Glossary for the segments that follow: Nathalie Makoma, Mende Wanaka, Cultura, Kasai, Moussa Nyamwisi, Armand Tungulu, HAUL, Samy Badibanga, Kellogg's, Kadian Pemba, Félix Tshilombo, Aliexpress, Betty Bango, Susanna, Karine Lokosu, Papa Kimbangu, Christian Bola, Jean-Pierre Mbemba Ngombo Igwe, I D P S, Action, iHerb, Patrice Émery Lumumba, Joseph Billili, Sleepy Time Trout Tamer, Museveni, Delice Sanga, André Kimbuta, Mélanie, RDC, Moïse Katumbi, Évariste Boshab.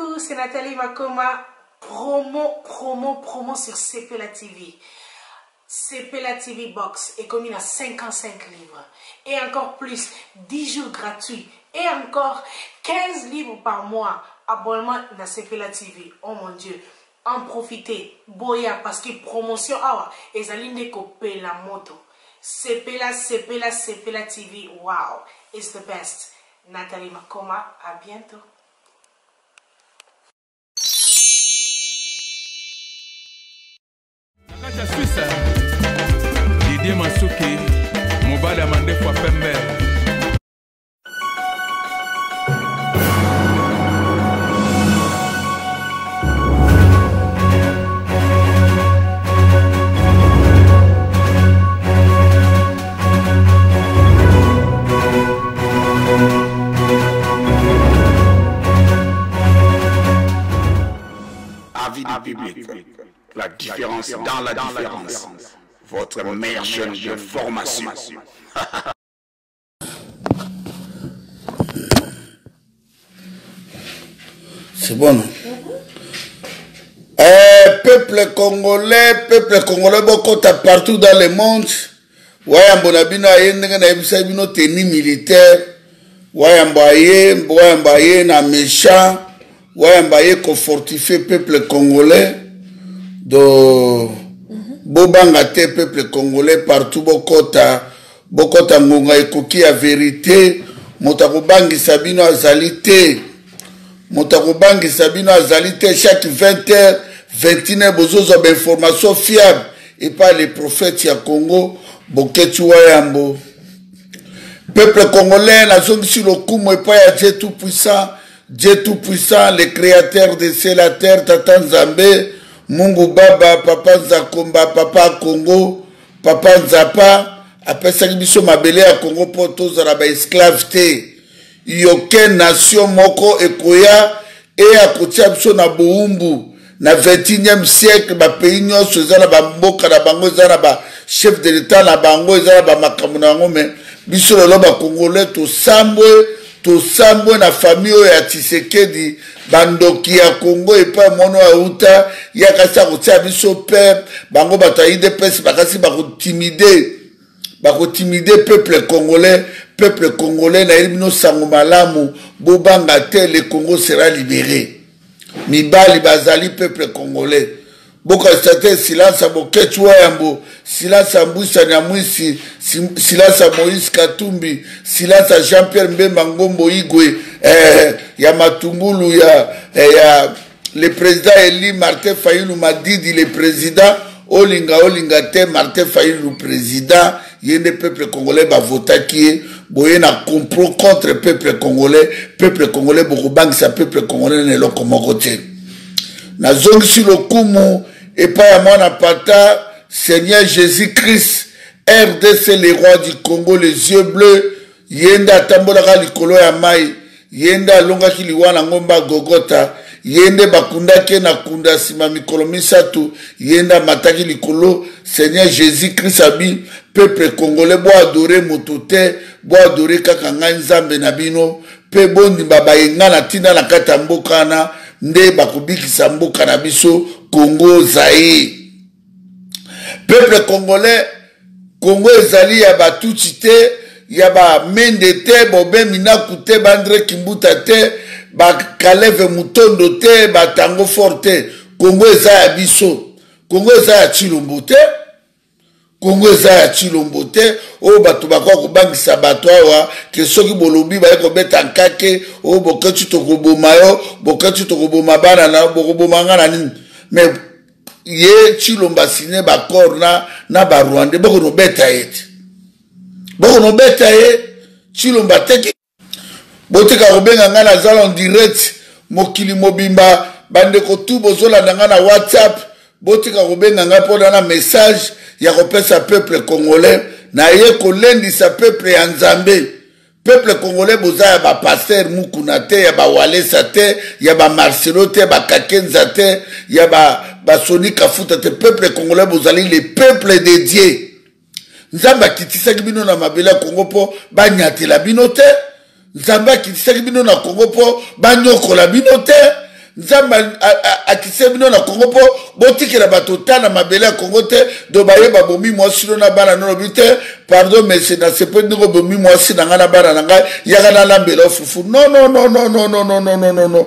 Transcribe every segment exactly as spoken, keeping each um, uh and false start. coucou, c'est Nathalie Makoma. Promo, promo, promo sur Cepela T V. Cepela T V Box est commis à cinquante-cinq livres. Et encore plus, dix jours gratuits. Et encore quinze livres par mois. Abonnement à Cepela T V. Oh mon Dieu. En profiter. Boya, parce que promotion, ah, et Zaline Kopé la moto. Cepela, Cepela, Cepela T V. Wow. It's the best. Nathalie Makoma, à bientôt. La Suisse, Didier Masuki, Mobada Mandefa Pembe. La différence dans la différence. Votre meilleur jeune de formation. C'est bon, non? Eh, peuple congolais, peuple congolais, Bokota partout dans le monde. Wayambo nabina yendenge na ebisa bino tenue militaire. Wayambo aye, Wayambo aye na méchant. Wayambo aye ko fortifier peuple congolais. Do Bobangate peuple congolais partout Bokota Bokota ngonga ekoki ya vérité motakobangi sabino azalité motakobangi sabino azalité chaque vingt heures vingt et une heures bozozo d'informations fiables et pas les prophètes ya Congo Boketshu Wayambo peuple congolais la zone sur le coup et pas ya Dieu tout puissant Dieu tout puissant le créateur de c'est la terre Tata Nzambe Mungu Baba, Papa Nzakomba, Papa Congo, Papa Nzapa, après ça, biso mabele à Congo Porto Zaraba esclaveté. Yoke nation moko ekoya, et à côté biso na Boumbu, na vingt et unième siècle, ba pays nyonso Zaraba Mboka, na bango Zaraba, chef de l'État, na bango Zaraba Makamunango, mais biso loba Congolais, to sambwe, to sambwe na famille ya Tshisekedi, bandoki ya Congo et pas mono ya uta ya kasa kotia biso peuple bango bataide peuple bakasi bakotimider bakotimider peuple congolais peuple congolais na elibino sango malamu bobanga te le Congo sera libéré mibali bazali peuple congolais bokasate silence Boketshu Wayambo silence Moussa Nyamwisi silence Moïse Katumbi silence Jean-Pierre Mbemba Ngombo Igwe eh ya Matungulu ya eh, ya le président Eli Martin Fayulu Madidi le président Olinga Olinga te Martin Fayulu président yende peuple congolais ba vota qui boye na compro contre peuple congolais peuple congolais bokobang sa peuple congolais ne lokomoko te na zongi sur le kumu et pas à mon apata Seigneur Jésus-Christ R D C les rois du Congo les yeux bleus yenda tambolaka likolo ya mai yenda longa kiliwana ngomba gogota yende bakunda ke na kunda sima mikolo misatu yenda mataki likolo Seigneur Jésus-Christ abi peuple congolais bo adorer motote bo adorer kaka ngai nzambe na bino pe bondi baba yenga na tina na kata mboka na nde bakubikisa mboka na biso Congo zaï peuple congolais Congo ezali ya batutite ya ba mende te bobe minaku te ba André Kimbuta te ba Kaleve Mutondo te ba Tango Forte Congo eza ya biso Congo eza ya Tshilombo te Congo eza ya Tshilombo te o bato bakwa kobangisa bato awa ke soki bolobi baye kobeta nkake o Boketshu tokoboma yo Boketshu tokoboma bana na bokoboma ngana nini mais ye Tshilombo sine ba corna na ba Rwanda bokono beta ete bon on beta e Tshilombo teke boteka robenga ngana zala en direct mokili mobimba bande ko tu bozola na ngana WhatsApp boteka robenga ngapona na message ya kopesa peuple congolais na ye ko lendi sa peuple ya Nzambe peuple congolais bozaya ba pasteur mukuna te ya ba Walesa te ya ba Marcelo te ba Kakenza te ya ba ba Sonika Futa te peuple congolais bozali le peuple de Dieu Nzamba kitisa kibino na mabela Congo po banyate la binote. Nzamba kitisa kibino na Congo po banyokola binote. Nzamba akisemino na Congo po botiki na batota na mabele ya Congo te do baye babomi mwasi na bana no bite pardon mais c'est dans ce point de bomi mwasi na ngana bana na ngai yaka na lambela fufu non non non non non non non non non non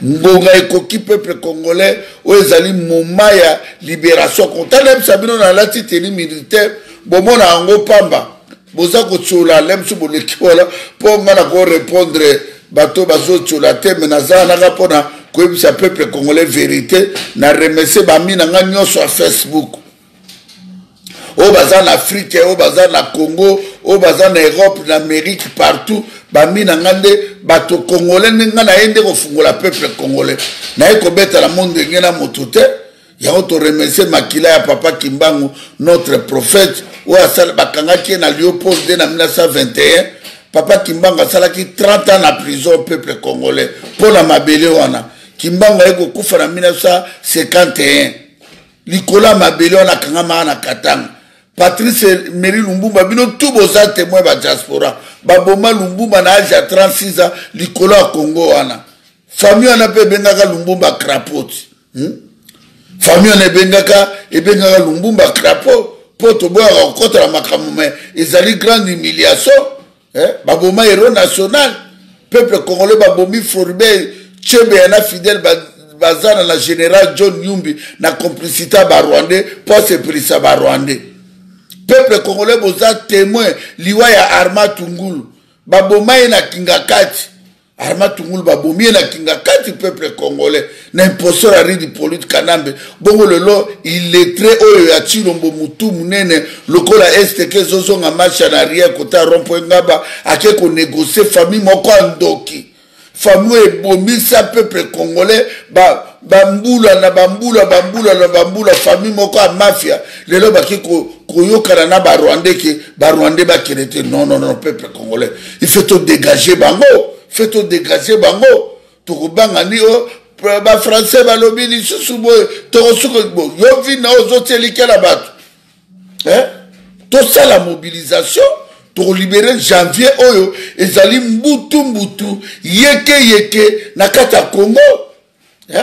mbonga ekoki peuple congolais oezali moma ya libération kontana msabino na lati teli militaire bomona ango pamba boza ko tsola lemso bolekiola po ngana ko répondre bato bazo tsola te menaza na rapona comme ça peuple congolais vérité n'a remercié bami na nganyo sur Facebook au bazar en Afrique au bazar en Congo au bazar en Europe en Amérique partout bami na ngande bato congolais nga na ende ko fungola peuple congolais na ko beta la monde ngena motute ya auto remercier makila ya Papa Kimbangu notre prophète ou asal bakanga ki na Léopold de na mille neuf cent vingt et un Papa Kimbangu asala ki trente ans na prison peuple congolais pour la mabele wana Kimbangu eko kufa na mille neuf cent cinquante et un. Nicolas Mabelon a kangama na Katanga. Patrice Émery Lumumba bino tout boza témoin ba diaspora. Baboma Lumumba na âge à trente-six ans, Nicolas Congo ana. Famille ana pe bengaka Lumumba crapote. Hmm? Famille ana bengaka e bengaka Lumumba crapote. Poto boya rencontre la makamume, ezali grande humiliation. Eh? Baboma héros national. Peuple congolais babomi Forbé Tshembe yana fidèle bazana la général John Yumbi na complicité ba Rwandais pour se prisa ba Rwandais. Peuple congolais boza témoin liwa ya Armand Tungulu babomai na kingakati Armand Tungulu babomie na kingakati peuple congolais na imposteur ari di politique kanambe bongo lelo illettré oyo ya Tshilombo mutu munene lokola est que zozo nga marche en arrière kota rompo ngaba ake ko négocier famille moko ndoki. Famille et bomissa peuple congolais, ba bamboula na bamboula bamboula na bamboula famille moko a mafia. Les gens qui koyo karana ba Rwandais qui ba Rwandais ba kirete non non non peuple congolais. Il faut tout dégager bango, faut tout dégager bango. Tout bangani o ba français ba lobi ni susubo to suko yo vi na ozoteli kala bato. Hein? Tout ça la mobilisation. Pour libérer janvier oyo ezali mbutu mbutu yeke yeke na kata Congo hein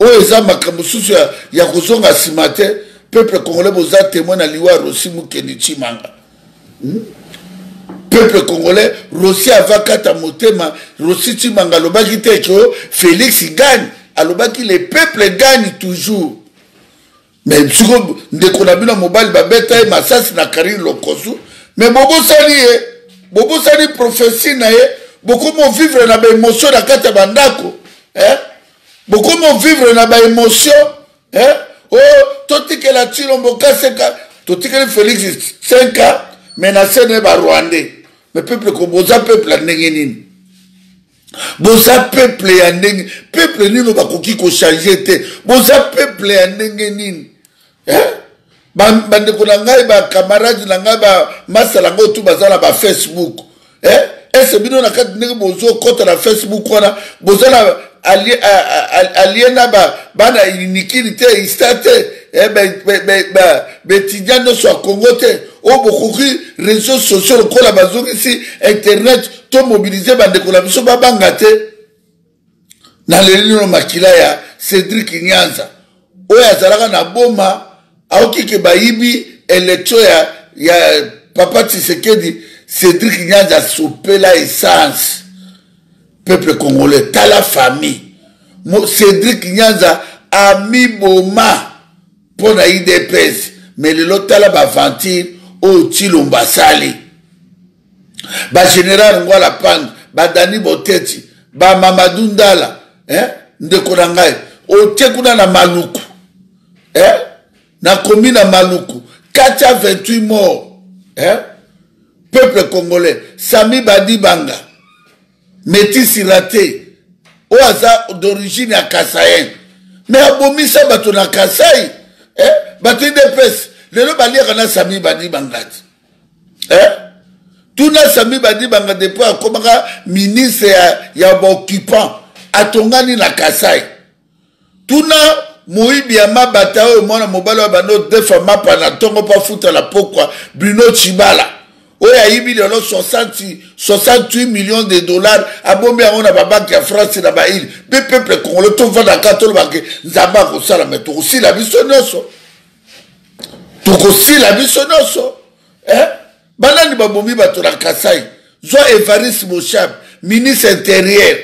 oyo za makambo susu ya, ya kozonga simate peuple congolais boza témoin na liwa Rossy Mukendi Tshimanga hmm? Peuple congolais Rossy avakata motema Rossy Tshimanga lobaki te ko Félix gagne alobaki le peuple gagne toujours mais suko ndekona bino mobali babeta e masasi na Karine Lokosu. Mais Bobo Sali, Bobo Sali prophétie, beaucoup vont vivre dans l'émotion de la carte bandako. Beaucoup vont vivre dans l'émotion. Oh, tout ce que la Tshilombo cinq ans, tout ce que Félix cinq ans, menacé n'est pas Rwandais. Mais peuple, comme Bosa peuple, n'est Bosa peuple, n'est peuple, n'est pas qui qu'on change. Bosa peuple, n'est pas Ban bandekonangai ba camarades nanga ba masalango tout bazala ba Facebook eh et c'est bien on a quatre nègres bozo contre la Facebook on a bozala allié allié na ba ba na iniquité istate eh ben ben ben betidiane no soit congoté au bokuki réseaux sociaux ko la bazo ici internet to mobiliser bandekonamiso ba bangate na lelino makila ya Cédric Nyanza oya zalaka na boma aoki ke baibi electro ya ya Papa Tshisekedi Cédric Nyanza Cepela essence peuple congolais ta la famille mo Cédric Nyanza ami boma pona I D P S mais le lotala ba ventir au Tshilomba sali ba général ngwa la pang ba Dani Boteti ba Mamadou Ndala hein ndeko ngai o tekuna na maluku hein na commune à Maluku, quatre cent vingt-huit morts. Hein? Peuple congolais, Samy Badibanga, métis iraté, au hasard d'origine à Kassaïen. Mais à Bomissa, bateau na Kassaï, hein? Bateau de peste. Le nom balier a Samy Badibanga. Hein? Tout na Samy Badibanga depuis à Komara, ministre et à occupant, à Tongani na Kassaï. Tout na Moïbiama Batao, mon mobile, deux femmes, pas la tongue, pas foutre la pourquoi Bruno Tshibala. soixante-huit millions de dollars à Bombay on a banque en France na ba île pe peuple qu'on le trouve dans quatre banque nzamba ko sala mais to aussi la bisonoso to aussi la bisonoso hein balani ba bombi ba to la Kasai zo Évariste Boshab ministre intérieur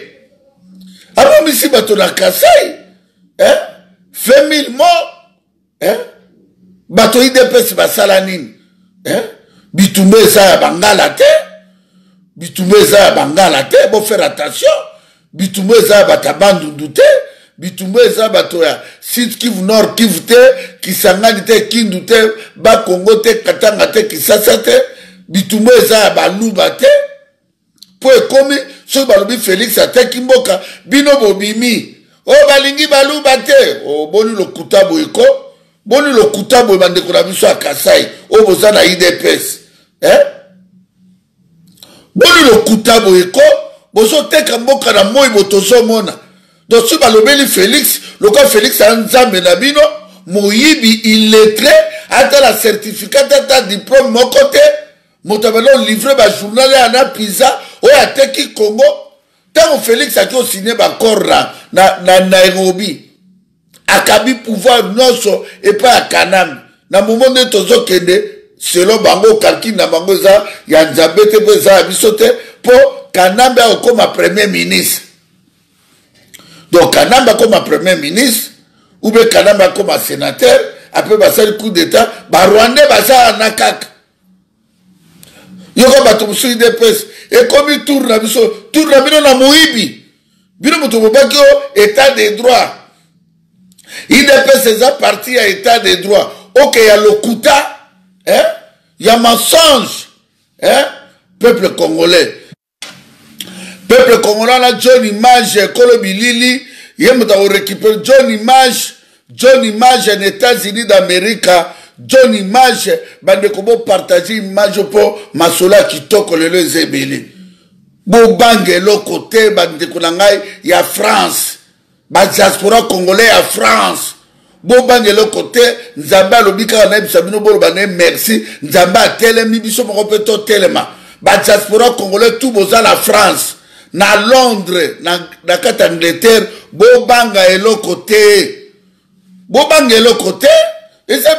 avant ici ba to la Kasai hein vingt mille morts hein ba to I D P S ba sala nini hein Bitoumé ça banga la terre Bitoumé ça banga la terre bon faire attention Bitoumé ça batabandu douté Bitoumé ça batoya site Kivu Nord Kivu te Kisangani te Kindu te ba Congo te Katanga te Kisasa te Bitoumé ça baluba te pour comme ce balobi Félix ate Kimboka bino bobimi o balingi baluba te o bonu lokuta boyko bon, le Koutabo est mandé qu'on a mis à Kassai, au Bozana I D P S. Hein? Bon, le Koutabo est quoi? Bozote Kamboka na moi, Botoso Mona. Donc, si Balobeli Félix, le cas Félix Anza Menabino, Moïbi illettré, attend la certificat, attend diplôme, mon côté, Motabelon livré ma journal à Pisa, ou à Teki Congo. Tant Félix a qui signé ma corps na Nairobi. Akabi pouvoir non so et pas à Kanam. Na moment de tozo kende selon bango kalki na bango za ya nzabete beza abisote pour Kanamba comme premier ministre. Donc Kanamba comme premier ministre ou bien Kanamba comme sénateur après passer le coup d'état ba Rwanda baza nakak. Yoko ba tumusu I D P S et comme tourne na biso tourne na na moibi. Bino moto bobakio état des droits. Il dépêche ses parti à état de droit. Ok, il y a le Kouta, hein? Il y a mensonge, hein? Peuple congolais. Peuple congolais, là, John Imash, Kolobi Lili, il y a récupéré John Imash, John Imash, en États-Unis d'Amérique, John Imash, ben de comment partager image pour Masola qui toque le Zébélé. Bobang, l'autre côté, ben de Konangai, il y a France. La diaspora congolais à France. Boban de l'autre côté, nous avons dit que merci, nous avons tellement dit tellement. La diaspora congolais tout besoin la France. Na Londres, na carte Angleterre, Boban de l'autre côté. Boban de l'autre côté, et ça,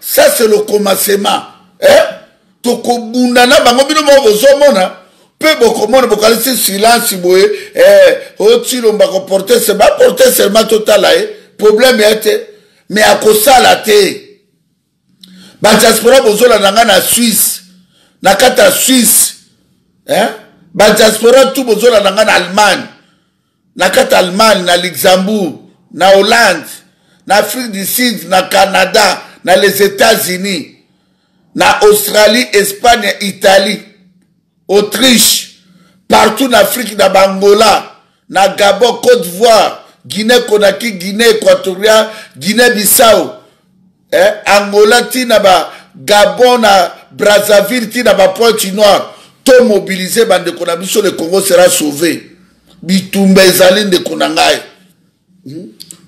ça c'est le commencement. Eh? Toko Bundana, peu beaucoup monde beaucoup laisser silence boé eh au-dessus on va comporter c'est pas porter seulement total problème était mais à cause la té ba diaspora bozola nanga na Suisse na kata Suisse hein ba diaspora tout bozola nanga na Allemagne na kata Allemagne na Luxembourg na Hollande na Afrique du Sud na Canada na les États-Unis na Australie Espagne Italie Autriche, partout en Afrique, dans Angola, dans Gabon, Côte d'Ivoire, Guinée-Conakry, Guinée-Équatoriale, Guinée-Bissau, eh? Angola, Tinaba, Gabon, Brazzaville, Tinaba, Pointe-Noire, tout mobilisé, bande de Konabiso, le Congo sera sauvé. Bitumba, Zaline de Konangai.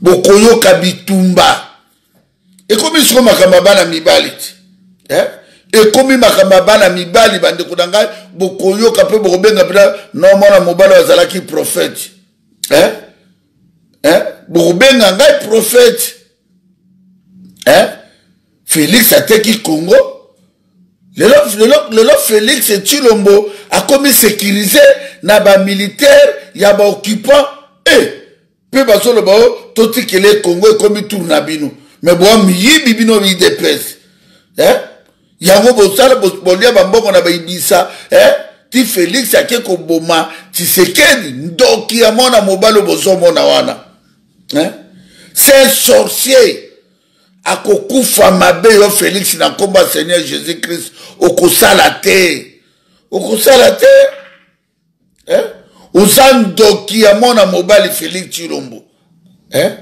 Bokoyoka Bitumba. Et comme ils sont Makambabana Mibalit. Eh? Et comme il m'a dit, il m'a dit, il m'a dit, Bokoyoka peut bobenga pela non mona mobala azalaki prophète hein hein bobenga ngai prophète hein Félix ateki Congo le le le Félix Tshilombo a commis sécuriser na ba militaire ya ba occupant eh pe basolo ba totikele Congo comme tourna bino mais bon miyibi bino bi dépêche hein yango bosala bolia bambongo na baibisa eh ti Félix akeko boma ti sekeni ndoki ya mona mobalo bozomo na wana hein c'est sorcier akokufa mabe yo Félix na komba Seigneur Jésus-Christ okosala te okosala te hein osandoki ya mona mobali Félix Tshilombo hein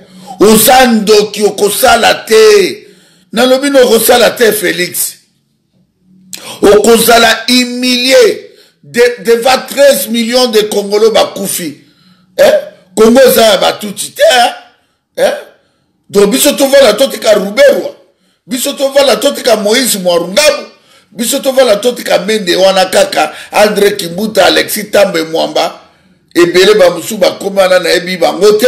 osandoki okosala te na lobino okosala te Félix au Kozala humilié devant treize millions de Congolais bakoufi. Eh? Congo ça va tout titer. Eh? Donc biso to vala totika Ruberwa. Biso to vala totika Moïse Mwarungabu. Bisoto voilà tout ka Mende Wanaka, André Kimbuta, Alexis Tambe Mwamba, et Belé Bamoussou Bakomana na Ebi Bangote,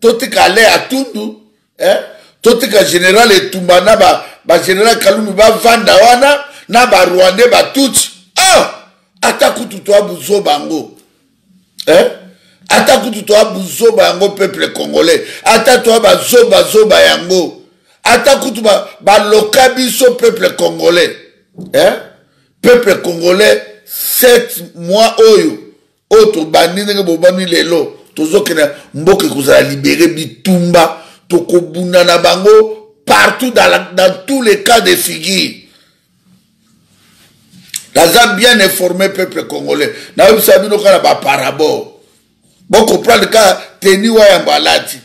tout ka lé à Tundu, hein? Tout ka général et Toumana ba ba général Kalumi ba vanda wana na ba Rwandais ba tout. Ah! Ataku tutoa buzo bango. Hein? Ataku tutoa buzo bango peuple congolais. Ataku tutoa ba zoba zoba yango. Ataku tutoa ba lokabiso peuple congolais. Hein? Peuple congolais, sept mois oyo. Oto banine bobani lelo. Tozo kena mboke kuzala libéré bitumba. Toko bunana bango. Partout dans, la, dans tous les cas de figure. Nous avons bien informé le peuple congolais. Nous avons bien informé le parabole. Nous comprenons le cas de Teni Wayambalati.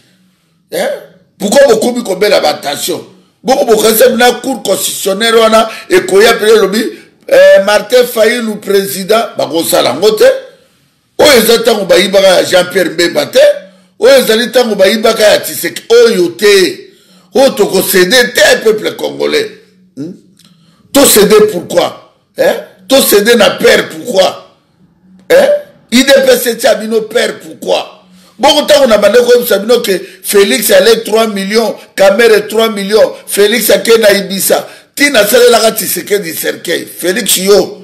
Pourquoi nous avons beaucoup de attention? Nous avons la cour constitutionnelle et nous avons Martin Fayulu, président, nous avons Jean-Pierre Mbemba Ngombo Igwe, nous avons Tshisek, nous avons cédé le peuple congolais. Tout cédé pourquoi? Tout cédé n'a père pourquoi? I D P C Tchabino père pourquoi? Bon, tant qu'on a demandé que Félix allait trois millions, Kamere trois millions, Félix a qu'un Ibissa. Tina Sale la Ratiseke du Cercueil. Félix yo,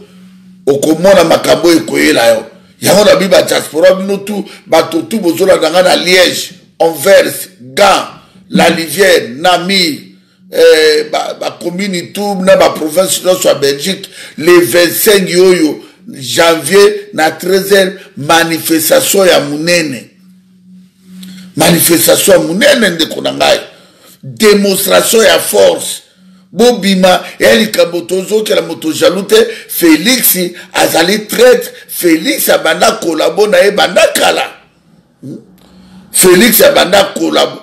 au Komona Makambo et Koyela yo. Yahon a mis la diaspora, nous tout, Batotou, Bozola, Dangana, Liège, Anvers, Gand, La Livière, Namur. Eh, bah, bah, commune, tout, na, bah, province, non, soit Belgique, les vingt-cinq yoyo, janvier, na treize heures, manifestation ya Mounene. Manifestation ya Mounene, de Konangai. Démonstration ya force. Bobima, Eli Kabotozo, qui la moto jaloute, Félix, Azali traite, Félix, Abanda collabo, na, Ebanda Kala. Hmm? Félix, Abanda collabo,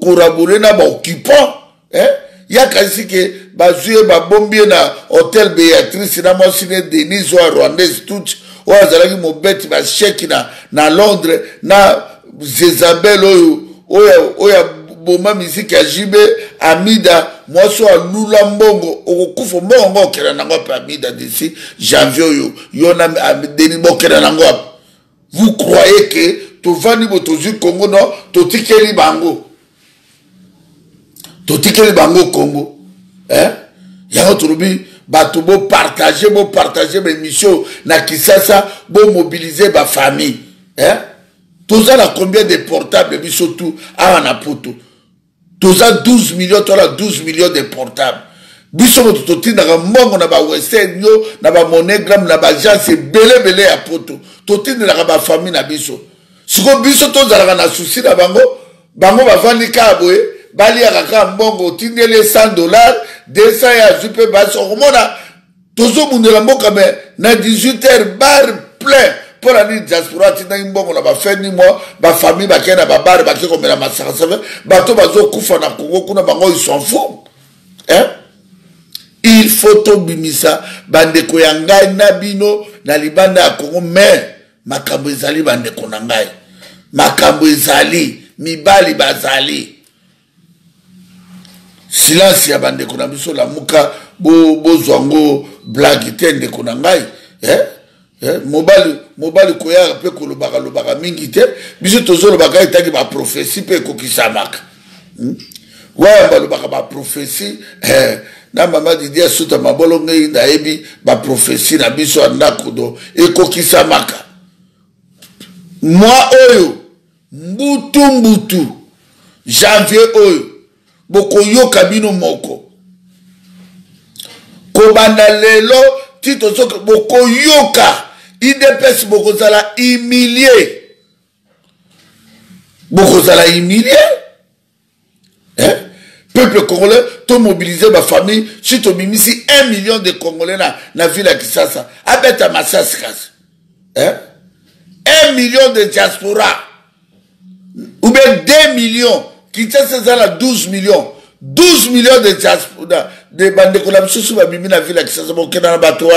collaborer na, bah, occupant. Hein? Il y a quasi que Bazoué, Babombier, na hôtel Béatrice, na Monsine Denise, ou à Rwandaise, tout, ou à Zalagi Mobet, ma chèque, na, na Londres, na Zézabel, ou, ou, ou, à Boma Musique, à Jibé, Amida, moi, so à Lulambongo, ou Koufo Mongo, qui n'a pas Amida d'ici, janvier, ou, yon a Denis Bokera Nangop. Vous croyez que, tu vas ni Botozu Congo, non, tu tikeli Bango. Totikeli bango Congo, hein? Yango turubi, bato bo partager, bo partager mes missions, na kisasa, bo mobiliser ba famille, hein? Toza na combien de portables, mais surtout à Anapoto. Toza douze millions, toza douze millions de portables. Biso mo toti na mongo na ba western yo, na ba monogram, na ba gens c'est belé belé à poto. Toti na ba famille na biso. Siko biso toza na souci na bango, bango ba vandi kaboé. Bali akaka mbongo tindele cent dollars, deux cents ya zupe basse hormona. Tozo mundela mboka me na dix-huit heures bar plein pour la diaspora tindele mbongo na ba feni moi, ba famille ba kena ba bar ba keko mena masakasave, ba to bazo kufa na Congo kuna bango ils s'en foutent. Hein? Il faut tobimisa bande ko yangai na bino na libanda ya Congo mais makambo ezali bande ko nangai. Makambo ezali, mibali bazali. Silence ya bande konamiso la muka bo bo zongo blague tende konangai eh eh mobali mobali koya pe ko lobaka lobaka mingi te biso tozo lobaka itaki ba prophétie pe ko kisamaka hmm? Wa ba lobaka ba prophétie eh na mama didia suta mabolonga inda ebi ba prophétie na biso andako do e ko kisamaka moi oyo mbutu mbutu janvier oyo Boko yo kabino moko. Kobanda lelo, tito soke, boko yoka. I D P S boko zala humilié. Boko zala humilié. Hein? Peuple congolais, to mobiliser ma famille, si to mimisi un million de Congolais na, na ville à Kisasa. Abeta masaskas. Hein? Un million de diaspora. Ou bien deux millions. Qui tient ces ans-là douze millions. douze millions de diaspora. De bandes de collaboration sur la ville qui s'est moquée dans la bateau.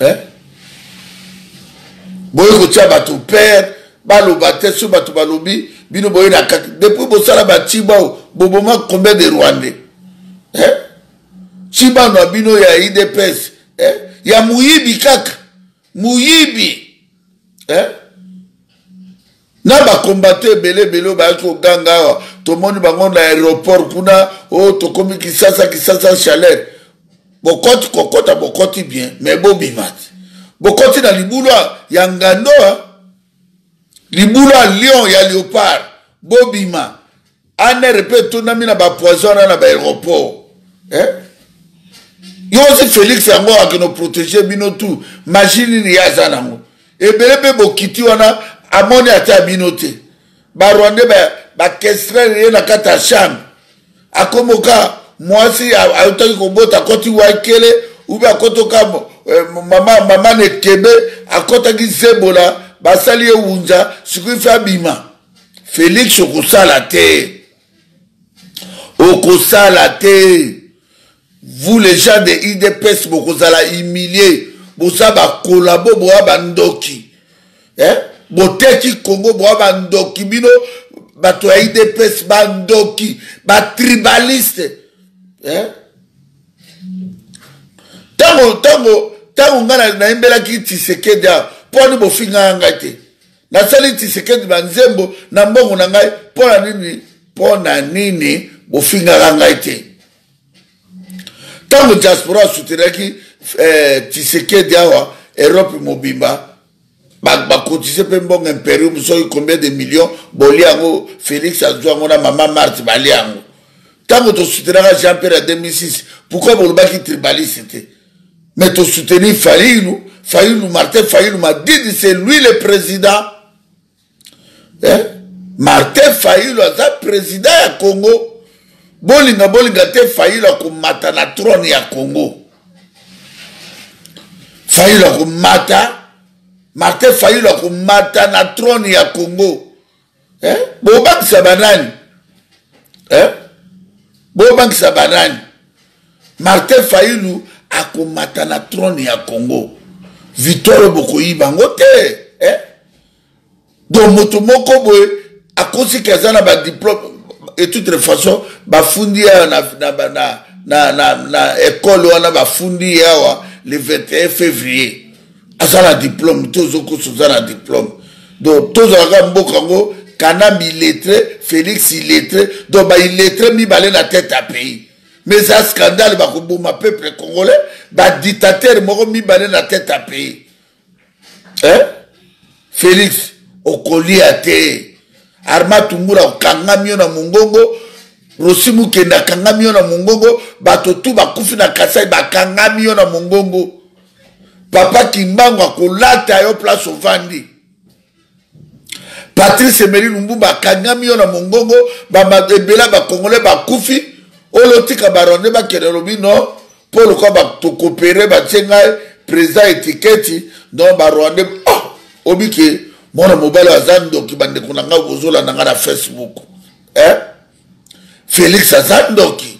Hein? Boyo Kotia Batou Père, Balo Baté, Sou Batou Balobi, Bino Boyo Nakak. Depuis Bossala Batibao, Boboma, combien de Rwandais? Hein? Chibano abino ya I D P S. Eh? Ya muyibi kaka. Muyibi. Eh? Na ba kombate bele bele ba yako gangawa. Tomoni bangon na aéroport kuna. Oh, tokomi kisasa kisasa chalet. Bokoti kokota bokoti bien. Mais bon bimati. Bokoti na libulwa ya nganoa. Libulwa lion ya léopard. Bobima. Anne répète tout na mina ba poison na ba aéroport. Eh? Yose Félix yango a que nous protéger bino tout. Machine ni yazanango. Et belebe bokiti wana amoni ata binote. Ba Rwanda ba ba kestre na kata chambre. Akomoka moi si a utaki kobota koti waikele ou ba kotoka mama mama ne kebe akota ki zebola ba sali unza sikui fa bima. Félix okosala te. Okosala te. Vous les gens de I D P S, vous allez humilier, vous allez collaborer, vous allez ndoki, hein? Vous allez Congo, vous allez ndoki, bino, bato I D P S, bandoki, bat tribaliste, hein? Tango, tango, tango, ngana na imbela ki Tshisekedi, pour ni bo finga ngate, na sali Tshisekedi banzembo, na mbongo nangai, pour na nini, pour na nini, bo finga ngate. Tant que diaspora soutient qui Tshisekedi awa Europe mobimba, bah cotiser pour bon impérium, vous savez combien de millions boliango Félix a joué mon maman Marthe baliango. Tant que tu soutiendras Jean-Pierre en deux mille six, pourquoi vous le battez tribalisité? Mais tu soutenir Fayulu, Fayulu Martin Fayulu m'a dit c'est lui le président. Hein? Martin Fayulu a été président à Congo. Bolinga bolinga te Fayulu ko mata na trône ya Congo. Fayulu ko mata Martin Fayulu ko mata na trône ya Congo. Hein? Bo bank sabanani. Hein? Bo bank sabanani. Martin Fayulu ako mata na trône ya Congo. Victor Bokoyiba ngote. Hein? Do moto moko boy akosi kazana ba diplôme. Et de toute façon, bafundia na na na na na na école wana bafundia wa le vingt et un février. Azana diplôme, tozo ko suzana diplôme. Donc tozo agambo kango kanam illettré, Félix illettré, donc ba illettré mi balé la tête à pays. Mais ça scandale ba ko bouma peuple congolais, ba dictateur moko mi balé la tête à pays. Hein? Félix okoli até Armand Tungulu okangami na mungongo, Rossy Mukendi okangami na mungongo, bato tu bakufi na Kasai bakangami na mungongo. Papa Kimbangu akolata yo place ovandi. Patrice Émery Lumumba bakangami na mungongo, baba ebela ba Congolais bakufi, olotika baronde ba kerelobi no, pour le quoi ba to coopérer ba tsenga président étiquette dans ba Rwanda. Oh, obiki Mona mobile azando ki bande kunanga gozola nanga na Facebook. Hein? Félix azando ki.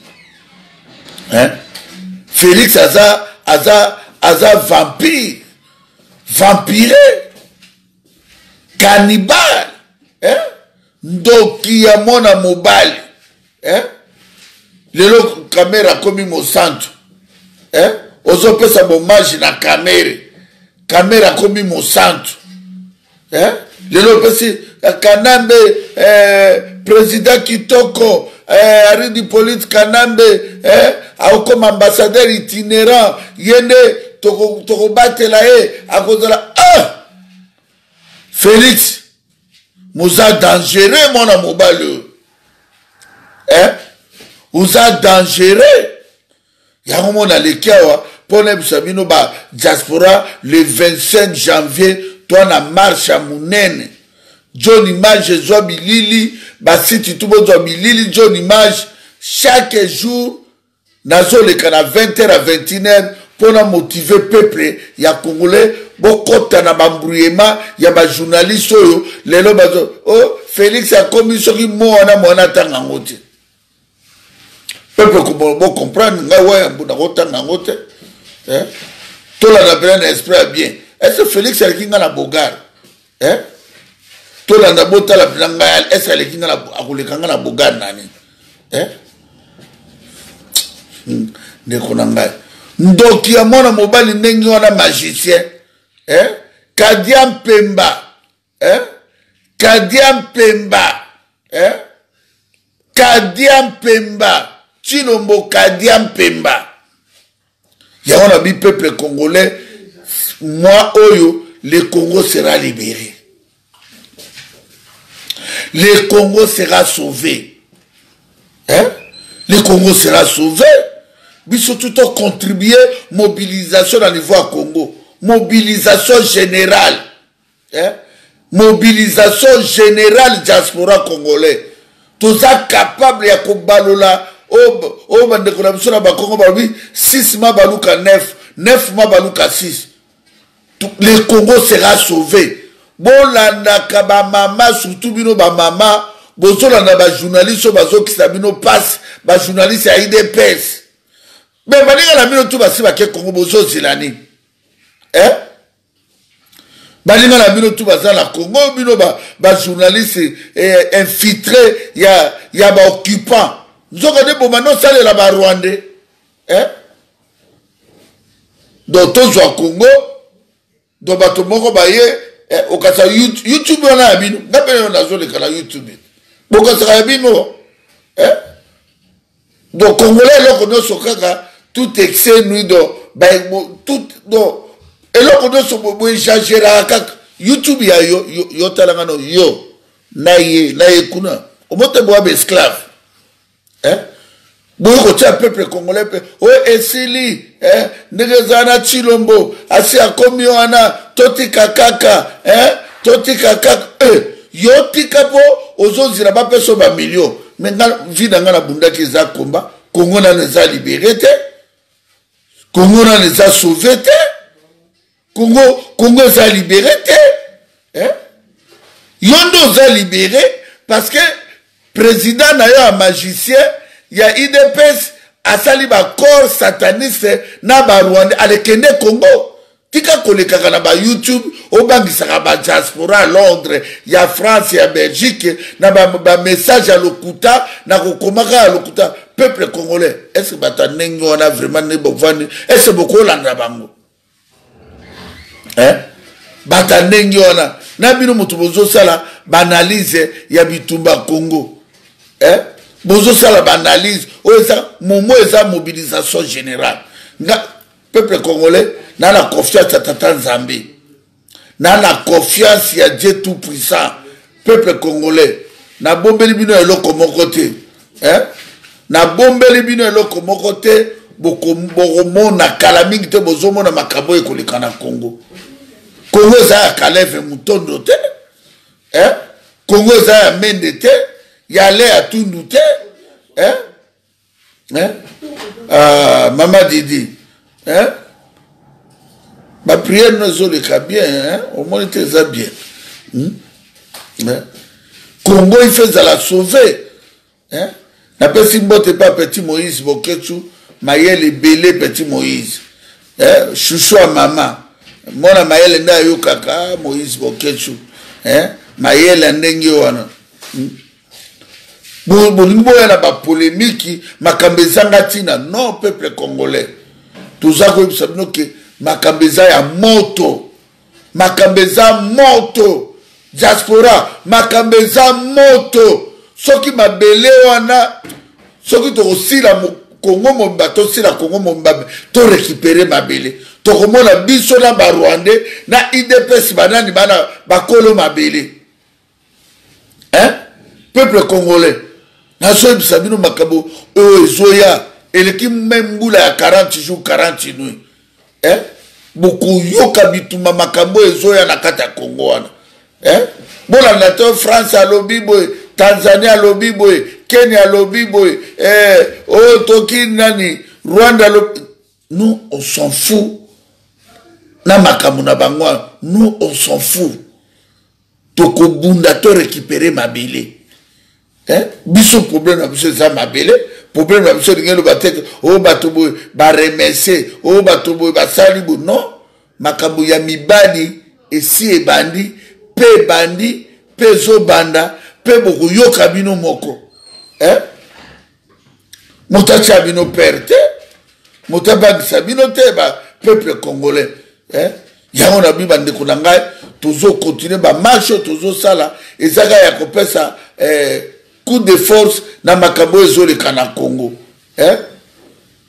Hein? Félix aza aza aza vampire. Vampire. Cannibal. Hein? Ndoki ya mona mobile. Hein? Lelo caméra komi mo santo. Hein? Ozo pesa bomage na caméra. Caméra komi mo santo. Hein? Le lopesi Kanambe eh, président Kitoko eh, Aridi Polite Kanambe eh, comme ambassadeur itinérant yende toko toko batela e à cause de la ah Félix Moussa dangereux mon amobale hein Moussa dangereux yango mona lekiawa pone bisabino ba diaspora le vingt-cinq janvier toi na marche à Mounene. John Imash, Joseph Billili, Basiti Toubo Joseph Billili, John Imash, chaque jour, nazo le kana vingt heures à vingt et une heures, pour na motiver peuple, ya Congolais, bokota na bambrouillema, ya ba journaliste, lelo bazo, oh, Félix a commis sur qui moana moana tangangote. Peuple, bon comprendre, nga ouais, mbounagota nangote, hein? Tout la nabren esprit bien. Est-ce que Félix est le bogar? Hein? Tout le monde la blanche, est-ce que le la bogar? Hein? de Konanga. Donc, il y a mon mobile n'est magicien. Hein? Kadian Pemba. Hein? Kadian Pemba. Hein? Kadian Pemba. Tshilombo Kadian Pemba. Il y a un peuple congolais. Moi, Oyo, le Congo sera libéré. Le Congo sera sauvé. Hein? Le Congo sera sauvé. Mais surtout, contribuer mobilisation à niveau Congo. Mobilisation générale. Hein? Mobilisation générale diaspora congolais. Tout ça capable de combattre là. Au moment de corruption, à Congo, six mois, balouka neuf, neuf mois, balouka six. Le Congo sera sauvé. Bon, la nakaba mama, surtout bino ba mama, bon, so la naba journaliste, bazo qui s'abino passe, ba journaliste a I D P S. Mais balinga la mino tout basi ba ke Congo bozo zilani. Hein? Balinga la mino tout basi la Congo, bino ba, ba journaliste infiltré, ya, ya ba occupant. Nous avons des bombes, salé là-bas Rwandais. Hein? Donc, tous au Congo, dans bateau moko baye, au Kasa YouTube on a abino. N'appelez on a zone de canal YouTube. Bon Kasa abino. Hein? Donc Congolais là qu'on a sur Kaka, tout excès nous dans, ben tout dans, et là qu'on a sur moi changer à Kaka YouTube ya yo yo talangano yo naie naie kuna. Au moins t'es bois esclave. Hein? Bon, côté un peuple congolais, oh, et Sili, hein? Negezana Tshilombo, assis à Komioana, Toti Kakaka, hein? Toti Kakaka, eh, Yoti Kapo, aux autres, il n'a pas personne par million. Maintenant, vie dans la Bunda qui est à combat, Congo n'a les a libérés, Congo n'a les a sauvés, Congo, Congo les a libérés, hein? Yondo les a libérés, parce que, président d'ailleurs un magicien, il y a I D P S à saliba corps sataniste na ba Rwanda à l'ékende Congo. Tika koleka na YouTube, au bangi saraba diaspora à Londres, il y a France, il y a Belgique, na ba message à Lokuta, na kokomaka à Lokuta, peuple congolais. Est-ce que batanengo on a vraiment ne bovani? Est-ce que beaucoup landa bango? Hein? Batanengo on a na bino mutubozo sala banalise ya bitumba Congo. Hein? Bozo ça la banalise. Oza, momo eza mobilisation générale. Nga, peuple congolais, n'a la confiance à Tata Nzambi. N'a la confiance à Dieu Tout-Puissant. Peuple congolais, n'a bombe libino et l'autre mon côté. Hein? N'a bombe libino et l'autre mon côté, bokomo na kalamite bozo mon makabo et kolikana Congo. Congo za kalef et mouton d'autel. Hein? Congo za mendete. Il y a l'air à tout douter. Hein? Hein? Ah, Maman Didi. Hein? Ma prière nous a bien. Hein? Au moins, il était bien. Hum? Hein? Congo, il fait ça la sauver. Hein? La personne ne pas petit Moïse, Boketshu, Maël et Bélé, petit Moïse. Hein? Chouchou à maman. Moi, la Maël n'a eu kaka, Moïse, Boketshu. Hein? Maël a n'engueulé. Bon, bon, bon, il y a une polémique, Makambezangatina, non, peuple congolais. Tout ça, vous savez que Makambeza est morto. Makambeza morto. Diaspora, Makambeza morto. Ce qui m'a belé, ce qui est aussi la Congo, mon bateau, c'est la Congo, mon bateau, tu récupères ma belé. Tu remontes la bisola, ma Rwandais, na I D P S, banane, bakolo, ma belé. Hein? Peuple congolais. Naso bisabino makabo ezoya eleki membula ya quarante jours quarante nuits. Hein? Beaucoup yoka bituma makambo ezoya na kata Congo wana. Hein? Bola nato France alobi boy, Tanzania alobi boy, Kenya alobi boy, eh o toki nani, Rwanda alobi. Nous on s'en fout. Na makambo na bango, nous on s'en fout. Toko bunda to récupérer mabele. Hein? Biso problème à monsieur Zamabele, problème à monsieur Ringelo Batete, oh Batoboy, Baremessé, oh Batoboy, Basalibou, non, Makambo Yami Bandi, et si et bandi, pe bandi, pe zo banda, pe bokuyo kabino moko. Hein? Moutachi abino perte, Motabang Sabinote, peuple congolais. Il y a un ami qui toujours continuer à marcher, toujours ça là. Et ça, il y a coupé ça coup de force dans Makambo et Zoli Kanakongo.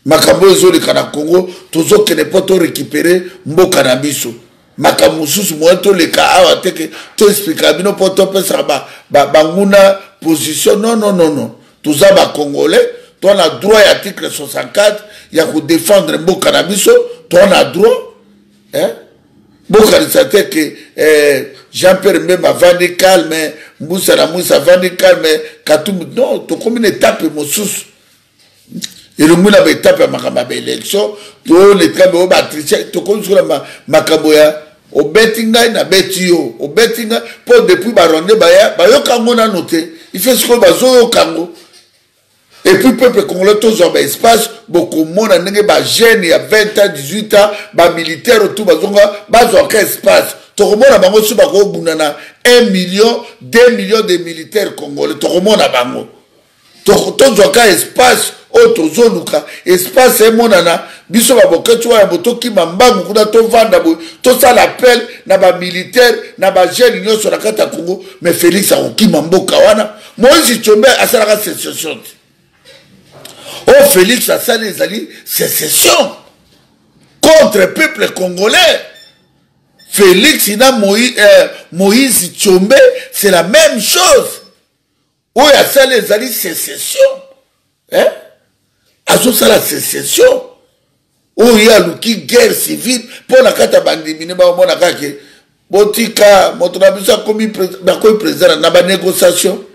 Makambo et Zoli Kanakongo, toujours que ne peut pas récupérer mon cannabis. Makamusus, moi, tout le cas, tu expliques à Bino pour toi, ça va. Banguna, position, non, non, non, non. Tout ça, bah, Congolais, toi, on a droit à l'article soixante-quatre, il y a pour défendre mon cannabis, toi, on a droit. Hein? Bon, c'est que Jean-Pierre Mbemba Vandi calme, Moussa Nyamwisi Vandi calme, Katumbi, non, tu comme une étape, mon sous. Et le moulin avait tapé à ma élection, tu as les trabes au batrichek, tu as sur ma caboya, au bettinga, na betio, au bettinga, pour depuis baronné, baya, bayo kango na noté, il fait ce qu'on va zo kango. Et puis, peuple congolais, tous les espaces, beaucoup de monde, jeunes, il y a vingt ans, dix-huit ans, militaires, tout, ils ont un espace. Tout le monde a un million, deux millions de militaires congolais. Tout le monde a un espace. Tout un espace, autre zone, espace, et mon ana, biso ba Boketshu Wayambo, tout qui m'a mangé, tout vendre, tout ça l'appel, n'a pas militaire, n'a pas jeune, il sur la carte à Congo, mais Félix a un qui m'a mangé, moi, si tu mets à ça la sécession. Oh Félix a ça les alliés, sécession contre le peuple congolais. Félix, il a Moïse, euh, Moïse Tshombe, c'est la même chose. Oh, il a ça les alliés, sécession. Hein? A ça la sécession. Oh, il y a une guerre civile pour la catabandimine, pour la catabandimine, pour la catabandimine, pour la catabandimine, pour la catabandimine, pour la catabandimine.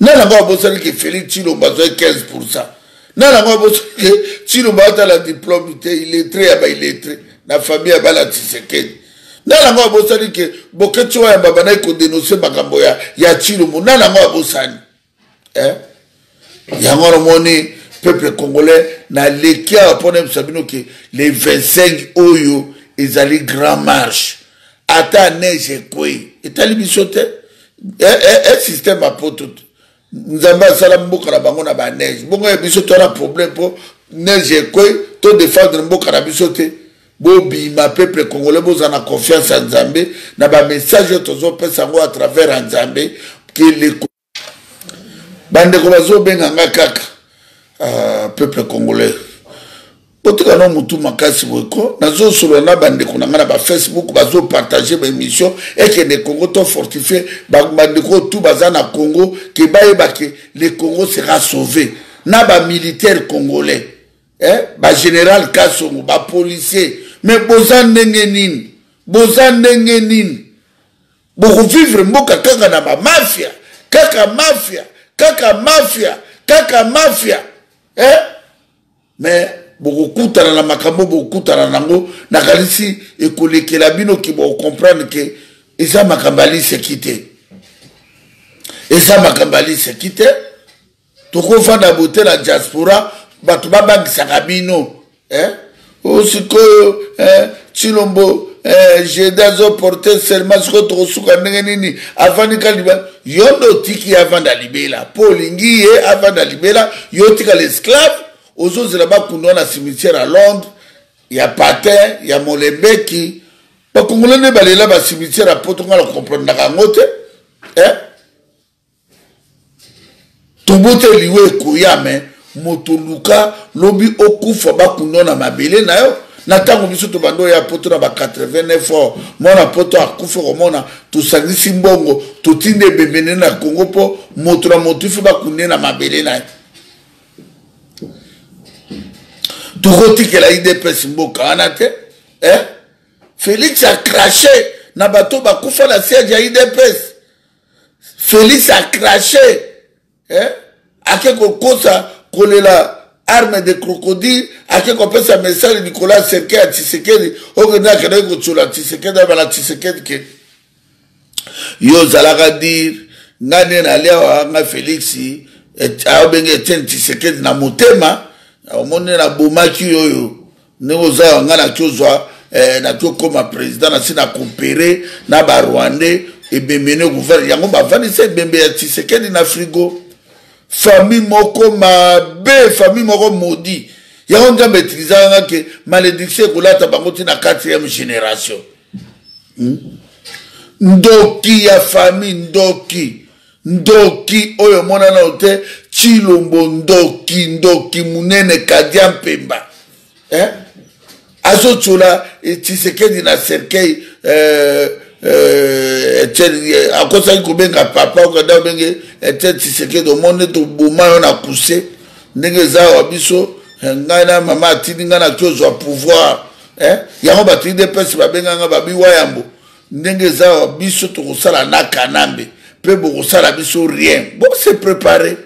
Non, la mort que Félix Tshilombo a quinze pour cent. Non, la mort que Tshilombo a la diplôme, il est très, il est très. La famille a la tisséquée. Non, la mort que Boketshu Wayambo a dénoncé Makamboya, il y a Tshilombo. Non, la mort hein? Il y a un peuple congolais, n'a l'équerre pour nous savoir que les vingt-cinq Oyo, ils allaient grand marche. Ata neige et quoi? Et t'as les bichotés? Un système à pour tout. Nous avons la neige. Bon, il y a un problème pour neige et quoi, tout défendre le cannabis. Bobi, ma peuple congolais, vous en avez confiance en Zambé. N'a pas message que vous pouvez savoir à travers en Zambé que les Bande Kobazo Benganga Kaka, peuple congolais. Boto kanon mutu makasi weko, nazo solona bande konanga ba Facebook bazo partager ba émission et que les Congo to fortifié ba bande ko tout bazana Congo que ba e ba que le Congo sera sauvé. Na ba militaire congolais, hein, ba général Kassongo, ba policier, mais bozan nengenin, bozan nengenin. Bo vivre mboka kanga na ba mafia, kaka mafia, kaka mafia, kaka mafia. Hein? Mais beaucoup la makambo, beaucoup la nango, nakalisi et koleke la bino qui vont comprendre que Eza Makambali s'est quitté. Eza Makambali s'est quitté. Toko fanda bote la diaspora, batuba bag sarabino. Hein? Aussi que, hein, Tshilombo, j'ai d'ailleurs porté seulement ce que tu reçois n'engenini avant de calibrer. Yondo tiki avant d'alibé là. Paulingi avant d'alibé là. Yotika l'esclave. Aux autres là-bas, qu'on a un cimetière à Londres, il y a Patin, il y a Molebeki. Donc, on a un cimetière à Potonga, on comprend la gangote. Hein? Tout le monde est lié, Kouyame, Motoluka, Lobi Okufa, qu'on a un mabélé, nayo. Nathan, on a tout bando, il y a Potonga, quatre-vingt-neuf ans, mon apoteur, Koufa, Romona, tout Sangissi Mbongo, tout Tine Bébenéna, Congo, pour Motra Motufa, qu'on a un mabélé, nayo. Tout roti que la I D P S mboka anate, hein? Félix a craché, nabato bakoufa la siège à I D P S. Félix a craché, hein? A quelque chose collé la arme de crocodile, à quelque chose à message Nicolas Seke à Tshisekedi, au Gena Kerego Tchola Tshisekedi, à la Tshisekedi que yo zalaga dire, n'ané n'allé à Félix, à Obengé Tshisekedi na motema. Au monde na bomaki yoyo ne oza nga na tozwa na to comme président na sina comparer na ba Rwandais et bemene gouvernement yango ba vingt-sept bembe ya Tshisekedi na frigo famille moko mabe famille moko maudit Il y a un maîtrisant qui est malédiction pour la quatrième génération. Ndoki ya famille, ndoki. Ndoki, oyo mona na ote, Tshilombo ndoki, ndoki, munene Kadian Pemba. Eh? Azo tula, etisekedi na serkei, eh, eh, akosa yiko benga papa, okada benge, etisekedi, omone to bouma na pousse, nenge za wabiso, ngana mama atini, ngana kiozo wa pouvoir, eh? Yango batini de pesi babenga nga babi wayambo, nenge za wabiso to kusala na kanambe. Peu rien. Bon, c'est préparé.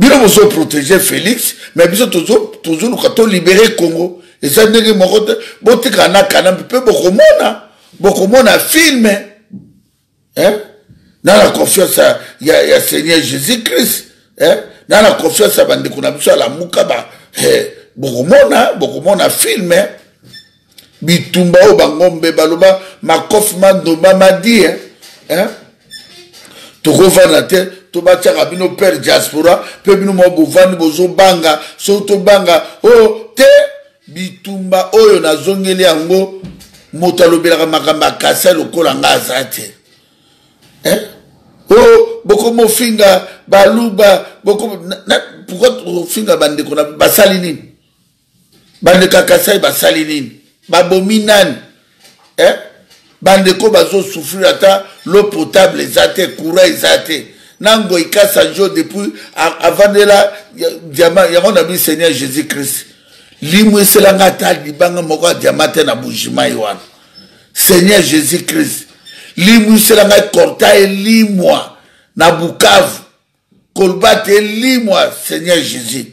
Nous avons protégé Félix, mais nous avons libéré le Congo. Et ça, nous avons dit que nous avons beaucoup de films. Nous avons confiance à Seigneur Jésus-Christ. Nous avons confiance à la Moukaba. Beaucoup de films. Bitumba, Bangombe, Baloba, Makof, Mandoba, Madi. Tu revois la terre, tu vas te faire un père diaspora, tu vas te faire un bozo banga, soto banga, oh, te, bitumba, oh, yon a zongeli ango, motalobela makamba kasa lokola ngazate. Hein? Oh, boko mofinga, baluba, boko, pourquoi tu mofinga bande kona, basalinine? Bande kakasa, basalinine, babominane. Hein? Bandeko bazo souffrir ata l'eau potable zate courant zate nango ikasa jo depuis avant de la diamant yamona bi Seigneur Jésus-Christ limwe selanga ta libanga moko diamante na bujima yoan Seigneur Jésus-Christ limwe selanga korta elimwa na Bukavu kolbate elimwa Seigneur Jésus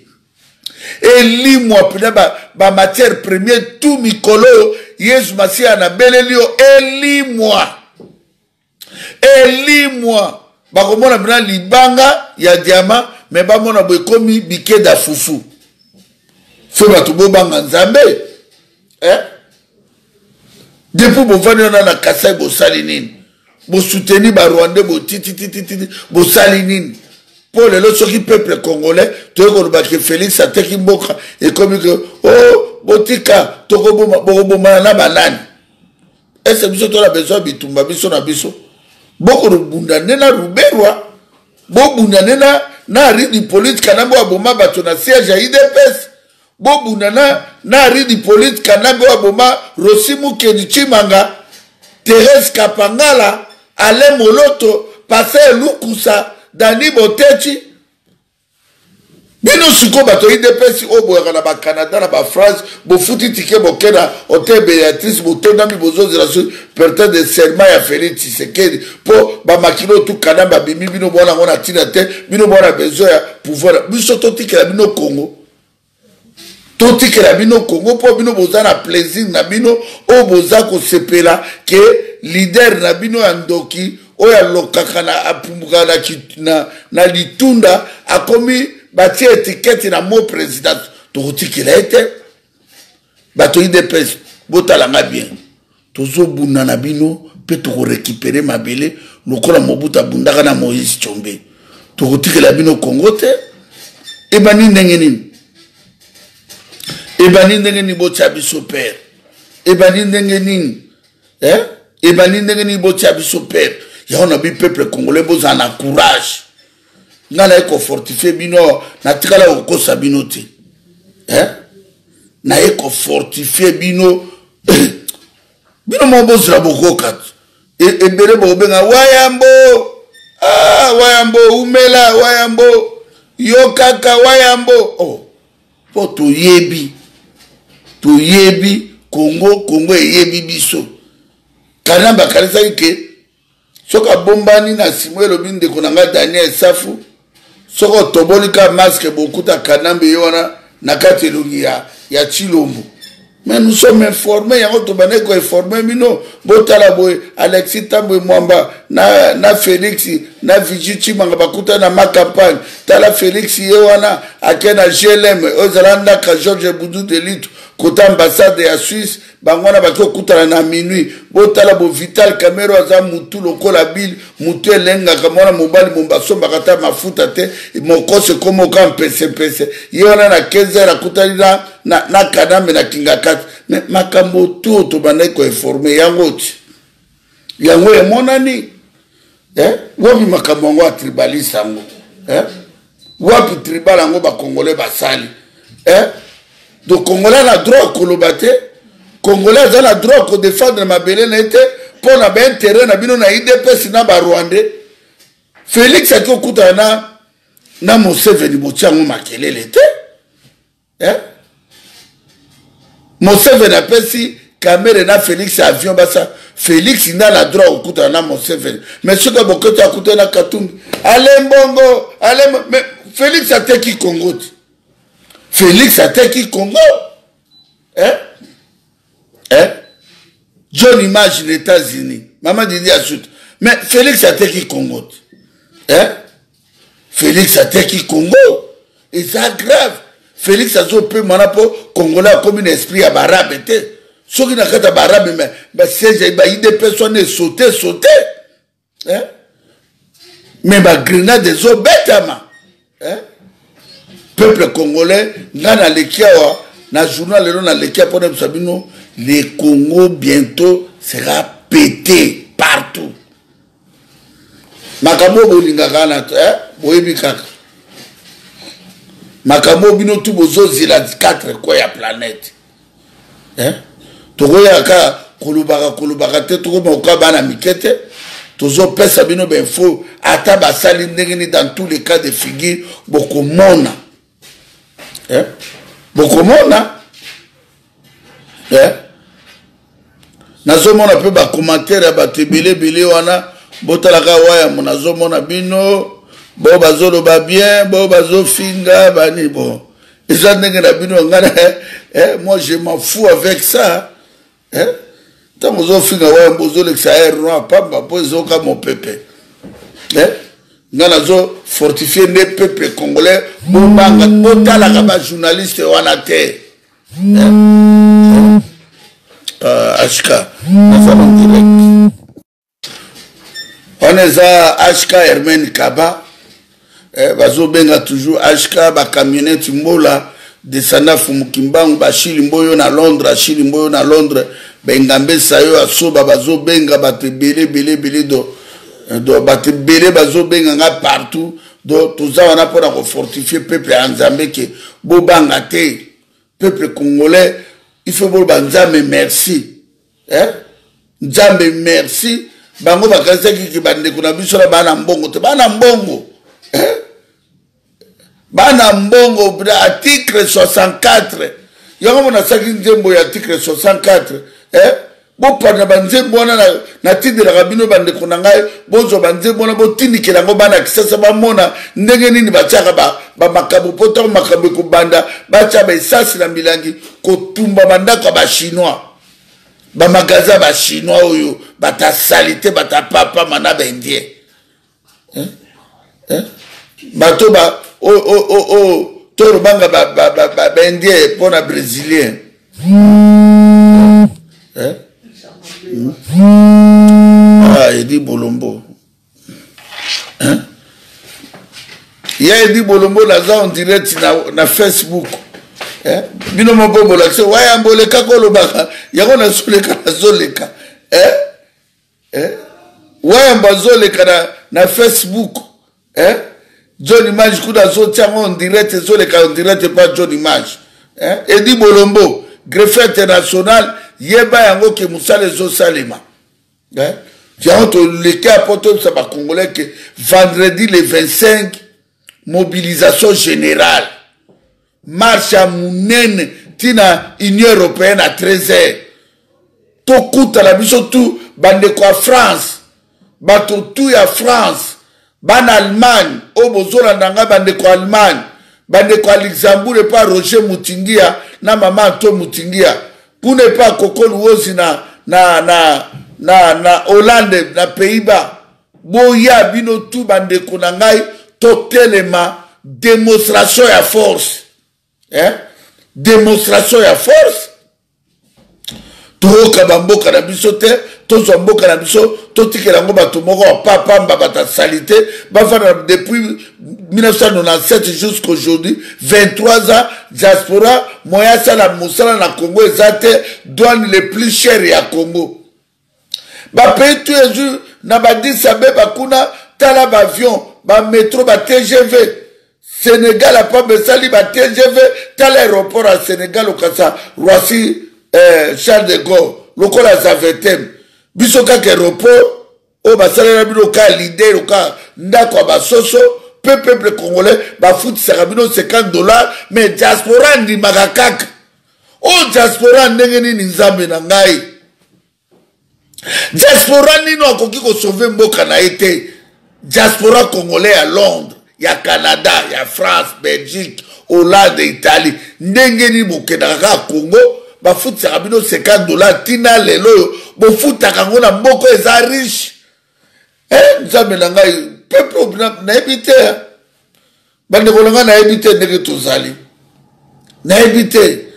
elimwa pina ba ba matière première tout mikolo Yesu Masia na belelio elimwa elimwa bakomona bina libanga ya diama me bamona bokomi bikeda fufu fe bato bobanga nzambe hein depuis bovani na na Kasai bosali nini bosuteni ba Rwanda botiti titi bosali nini pour les autres qui peuple congolais tu es comme Félix a te kimboka et comme que oh botika toko boma boko na banane est-ce que tu as besoin bitumba biso na biso boko rubunda na Ruberwa bobunda na na ridi politique na bo aboma bato na siège I D P S bobunda na na ridi politique na bo aboma Rossy Mukendi Tshimanga Thérèse Kapangala Ale Moloto Passer Lukusa Dani Botechi Bino siko bato I D P S obo ya na ba Canada na ba France bo futi tike bo kena hotel Beatrice bo tonda mi bozo de la suite pertant de serment ya Félix Tshisekedi po ba makino tout Canada ba bimi bino bona ngona tina te bino bona bezo ya pouvoir biso totike la bino Congo totike la bino Congo po bino boza na plaisir na bino obo za ko sepela ke leader na bino ya ndoki oya lokaka na apumuka na na na litunda akomi bati étiquette na mot président touti qu'il a été bato I D P S botalanga bien tozo buna na bino pe to récupérer mabele lokola mobuta bundaka na Moïse Tshombe touti qu'il a bino Congo te e bani ndenge nini e bani ndenge ni botia biso père e bani ndenge nini hein e bani ndenge ni botia biso père yaona bi peuple congolais bozana courage. Nous avons fortifié Bino, nous avons binoté. Nous avons fortifié Bino. Bino mon boss la bokokat. Et Bere Bobenga, Wayambo, ah, Wayambo, Umela, Wayambo, Yokaka, Wayambo. Oh, pour tout Yebi, tout Yebi, Congo, Congo et Yebi Biso. Kanamba, Karisake, Soka Bombani, Nasimwe, Robin de Konanga, Daniel Safou. Soko tobolika masque bokuta kanambe yona nakati lungia ya Tshilombo. Mais nous sommes informés, ya ko baneko informé mino botala boy Alexis Tambe Mwamba na na Félix na Vijiti mangabakuta na makampagne tala Félix yewana akena G L M ozalanda ka George Boudou de Lito Côté ambassade de la Suisse, bangwana bato kutana na minuit. Botala bo vital camero aza mutu lokola bil mutu lenga kamona mobali mombaso bakata mafuta te mokose komo kan pese pese. Yona na quinze heures kutalila na na kaname na kingakat. Mais makambo tout to banai ko informer yangoti. Yango e monani. Eh? Wobi makambo ngo tribalisa ngo. Eh? Wapi tribala ngo ba congolais basali. Eh? Donc, Congolais a le droit à Kolobate, Congolais a le droit à défendre ma belle pour la bien terrain, na bino na I D P sina ba Rwandais. Félix a tout coupé na na Museveni botiango makele l'été, hein? Museveni a pensé caméra na Félix avion basa. Félix il a le droit au coupé na Museveni. Mais ceux qui Boketshu a coupé na Katumbi, allez Mbongo, allez mais Félix a teki Congo. Félix attaque Congo. Hein? Hein? John Imash, les États-Unis. Maman dit à suite. Mais Félix attaque Congo. Hein? Félix attaque Congo. Et ça grave. Félix a zo peu manapo Congolais comme un esprit à barabe. Ceux qui n'ont pas de barabe, mais c'est des personnes sauter, sauter. Hein? Mais ma grenade des eaux bêtes. Hein? Peuple congolais, n'a l'équipe, n'a journal, n'a l'équipe pour nous savoir non, le Congo bientôt sera pété partout. Makambo bolinga kana, hein, boyebi kaka. Makambo bino tout bozo zila quatre quoi ya planète, hein? Tokoya ka kolubaka kolubaka te toko moka bana mikete. Tozo pesa bino benfo ataba saline ngeni dans tous les cas de figure bokomona. Eh? Bokomona. Eh? Nazomona pe ba commentaire ya batebele bele wana botalaka waya monazomona bino bo bazolo ba bien bo bazofinga bani bon. Et ça ndenge na bino ngana eh moi je m'en fous avec ça. Eh? Tant que zofinga waya bozolo xaer roi pamba bozo ka mon pépé. Eh? Nous avons fortifié les peuples congolais. Nous avons des journalistes en Athée. H K. Nous sommes en direct. On a H K Hermène Kaba. Nous avons toujours H K, des camionnettes, des Sanaf Mukimbangu, des Chilimboyo à Londres, des Chilimboyo à Londres, des Ngambe Sayo à Soba, des Benga, des Bélé, Bélé, Bélé, donc batte bele bazo benganga partout donc tout ça on a pour fortifier peuple anzambe que bobanga te peuple congolais il faut bon banzambe merci hein nzambe merci bango bakanza ki bande kuna biso la bana mbongo te bana mbongo hein bana mbongo article soixante-quatre yango mona saki nzembo ya article soixante-quatre hein bon pendant banze bona na tindi la rabino bande konangai bozo banze bona bo tindi kelango bana kisasa ba mona ndenge nini bachaka ba ba makabu poto makabu ko banda bacha ba isasi na milangi ko tumba bandaka ba chinois ba magaza ba chinois oyo bata salite bata papa mana ba indien hein hein bato ba o o o o toro banga ba ba ba indien pona brésilien hein Mmh. Ah, Eddie Bolombo. Hein? Il y a Eddie Bolombo là en direct na Facebook. Hein? Bino mbo bolakse wayambo le kako lobaka. Yango na soleka na soleka. Hein? Hein? Wayambo soleka na na Facebook. Hein? John Image kuda zotia en direct soleka en direct pas John Image. Hein? Eddie Bolombo, greffier international. Yeba yango ke musale zo salema. Hein? J'entends le cas porté ça par congolais que vendredi le vingt-cinq mobilisation générale. Marche à Mounen tina Union européenne à treize heures. Tout coûte à la biso tout bande quoi France. Bato tout ya France. Ban Allemagne, au bozola ndanga bande quoi Allemagne. Bande quoi Luxembourg et pas Roger Moutingia na maman to Moutingia. Pour ne pas que na na na na na Hollande na Pays-Bas, boya bino tout bande konangai totalement démonstration à force, hein? Démonstration à force, Tout kabambo kanabiso te, tout zambo kanabiso, tout tikerango batumoko papa mbabata salité, bafana depuis mille neuf cent quatre-vingt-dix-sept jusqu'à aujourd'hui, vingt-trois ans, diaspora, moya sala musala na Congo ezate, douane les plus chers ya Congo. Ba paye tous les jours, na ba disabe ba kuna, tala ba avion, ba métro, ba T G V. Sénégal a pas besali ba T G V, tala aéroport à Sénégal au Kassa, Roissy. Eh, Charles de Gaulle, le col à Zavetem, Bissoka qui repos, au Bassalé Rabiloka, l'idée, le cas, Ndakwa Basoso, peuple congolais, Bafout Sarabino, cinquante dollars, mais diaspora ni Marakak. Oh, diaspora n'engeni ni Nzambe Nangai. Diaspora ni non, qui a sauvé Mbokanaïté. Diaspora congolais à Londres, il y a Canada, il y a France, Belgique, Hollande, Italie, n'engeni Mokenara, Congo. Ba foot sarabino cinquante dollars tina lelo bo foot akangona moko eza riche eh nzambe na ngai peuple na habité bande kolanga na habité ndeke tozali na habité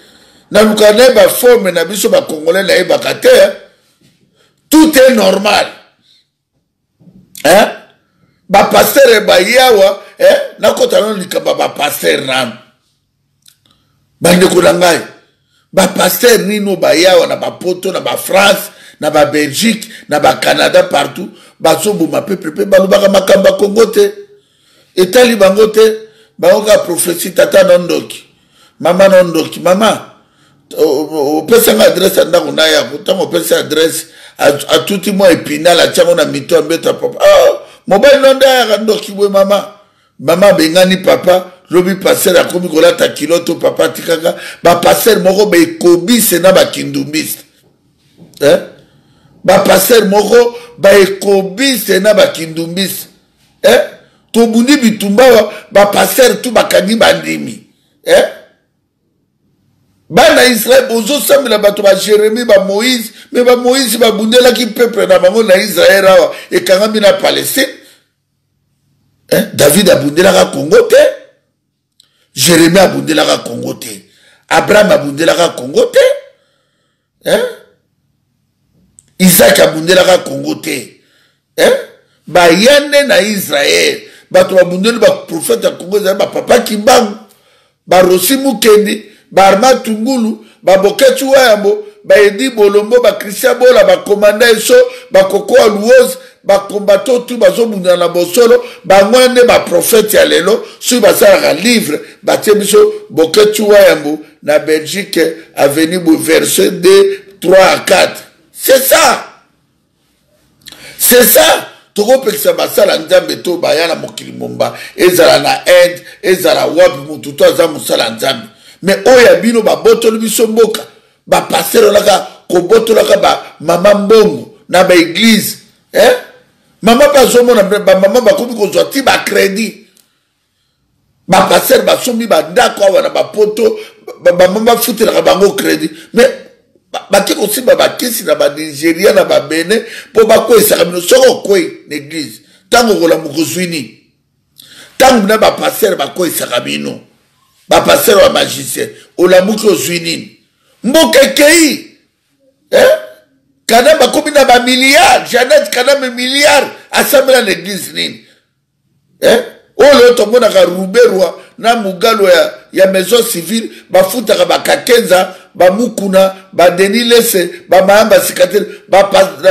na lukane ba forme na biso ba congolais na ebaka te tout est normal hein ba pasteur ba yawa eh na kota na likaba ba pasteur na bande kolanga ba pasteur nino ba yawa na ba poto na ba France na ba Belgique na ba Canada partout ba sobo ma peuple pe ba lobaka makamba Congo te etali bango te ba oka prophétie tata nondoki mama nondoki mama o pesa adresse ndako na ya o pesa adresse a tout moi épinal a tiango na mitombe ta papa ah mobile nonda ndoki we mama mama bengani papa lobi passer à komi kolata kiloto papa tikanga ba passer moko be kobi sena ba kindumbi hein ba passer moko ba kobi sena ba kindumbi hein to bundi bitumba ba passer tout ba kadi bandimi hein ba na Israël bozo sambela ba to ba Jérémie ba Moïse mais ba Moïse ba bundela ki peuple na bango na Israël awa e kangambi na Palestine hein David a bundela ka Congo te Jérémie Abundelaka Congoté. Abraham Abundelaka Congoté. Hein? Isaac Abundelaka Congoté. Hein? Bah, yande na Israël. Bah, tu abundel, bah, prophète à Congo, bah, Papa Kimbangu. Bah, Rossy Mukendi. Bah, Armand Tungulu. Bah, Boketshu Wayambo. Bah, Eddie Bolombo. Bah, Christian Bola. Bah, Commandant Eso. Bah, Koko Alouose. Ba combattant tout bazo mundana bosolo ba ngwande ba prophète ya lelo su bazara livre ba temiso Boketshu Wayambo na Belgique avenue verset deux trois à quatre c'est ça c'est ça toko pekisa basala nzambe to bayala mokili momba ezala na aide ezala wab mutu to azamu sala nzambe mais oya bino ba botolo biso mboka ba passer laka ko botolo ka ba mama mbongo na ba église hein maman pas au monde maman va couper qu'on soit type à crédit ma passer ma soumise ma d'accord on a ma poto maman va foutre la banque au crédit mais ma qui aussi ma qui si la ma Nigéria la ma Bénin pour ma quoi ça nous serons quoi l'église tant qu'on la mouzouini tant qu'on a ma passer ma quoi ça ramène ma passer au magicien on la mouzouini mon kekei hein Kanaba combien de milliards, Jeannette Kanaba milliards, assemblée à l'église nini. Hein? Oh le tombeau na Ruberwa, na mugalo ya ya maison civile, ba futa ka ba kakenza, ba mukuna, ba denilese, ba maamba sikatel, ba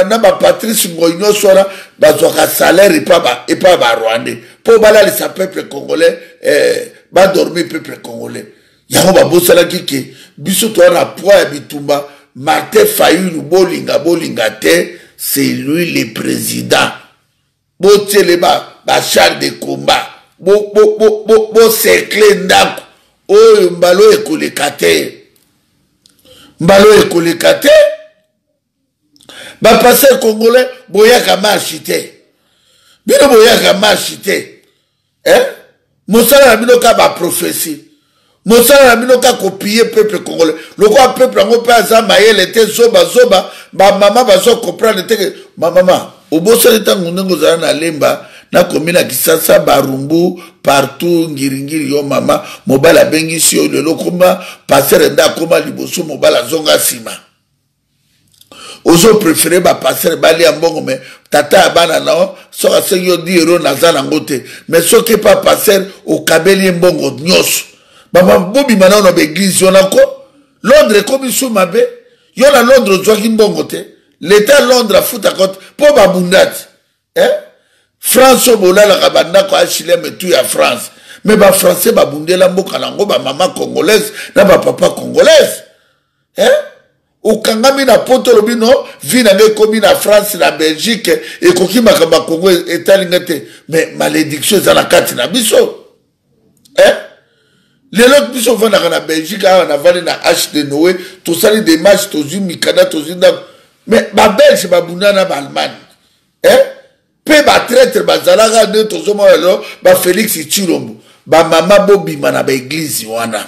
na ba Patrice Ngoinyo sora, ba zoka salaire et pas ba et pas ba Rwandais. Pour balaler sa peuple congolais, eh, ba dormir peuple congolais. Yango ba bosala kiki, biso to na poa bitumba. Martin Fayulu bolinga bolinga te, c'est lui le président. Boteleba, Bachar de combat. Bo bo bo bo bo seclé ndak. Oh mbalo ekolekate. Mbalo ekolekate. Ba passer congolais boyaka marchité. Bino boyaka marchité. Hein? Mosala bino ka ba prophétie. Mosala mino ka copier peuple congolais. Le quoi peuple en pas zamaye les têtes zoba zoba. Ma maman va zo comprendre les têtes. Ma maman, au bout de l'état ngongo zana lemba na komina kisasa barumbu partout ngiringiri yo maman. Mobala bengi si yo le lokoma passer nda koma liboso mobala zonga sima. Oso préféré ba passer bali ambongo mais tata abana nao so asenyo diero nazana ngote mais so ke pa passer au kabeli mbongo nyos baba bobi mana no beglise yonako Londres comme sou mabe yola Londres zwaki mbongo te l'état Londres fouta compte pour babundat hein France bola la kabanda ko achilem et tout à France mais ba français ba bundela mboka nango ba maman congolaise na ba papa congolaise hein au kangami na poto lobino vi na komi na France na Belgique et koki makamba Congo etalingete mais malédiction za la carte na biso hein les autres biso vont na Belgique a na vale na H de Noé to sali des matchs to zu mikada to zu mais ba Belge ba bundana ba Allemagne hein pe ba traître ba zalaga de to zo molo ba Félix Tshilombo ba mama bobi mana ba église wana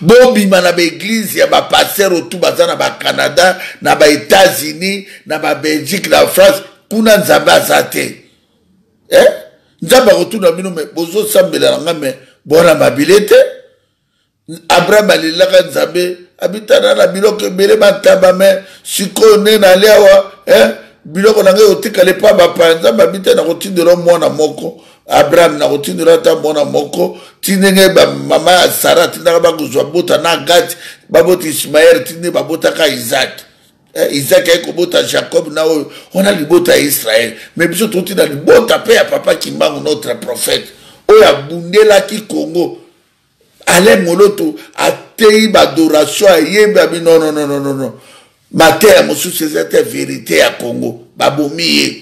Bobi mana ba église ya ba passer autour bazana ba Canada na ba États-Unis na ba Belgique na France kuna nzambe azate eh nzambe retour na bino me bozo sambela nga me bona mabilité Abraham alilaka nzambe abitana na biloko bele bataba me sikone na lewa eh biloko na ngai otikale pa ba panza babitana rotinde lo mwana moko Abraham na rotine la ta mona moko tinenge ba mama Sarah tinanga ba kuzwa bota na Gad baboti Ismaël tine babota ka Isaac eh, Isaac ay ko bota Jacob na ona libota Israël mais biso toti na libota pe ya Papa Kimbangu notre prophète o ya bundela ki Congo ale moloto atei ba adoration ayemba bi non non non non non mater mosu c'était vérité ya Congo babomiye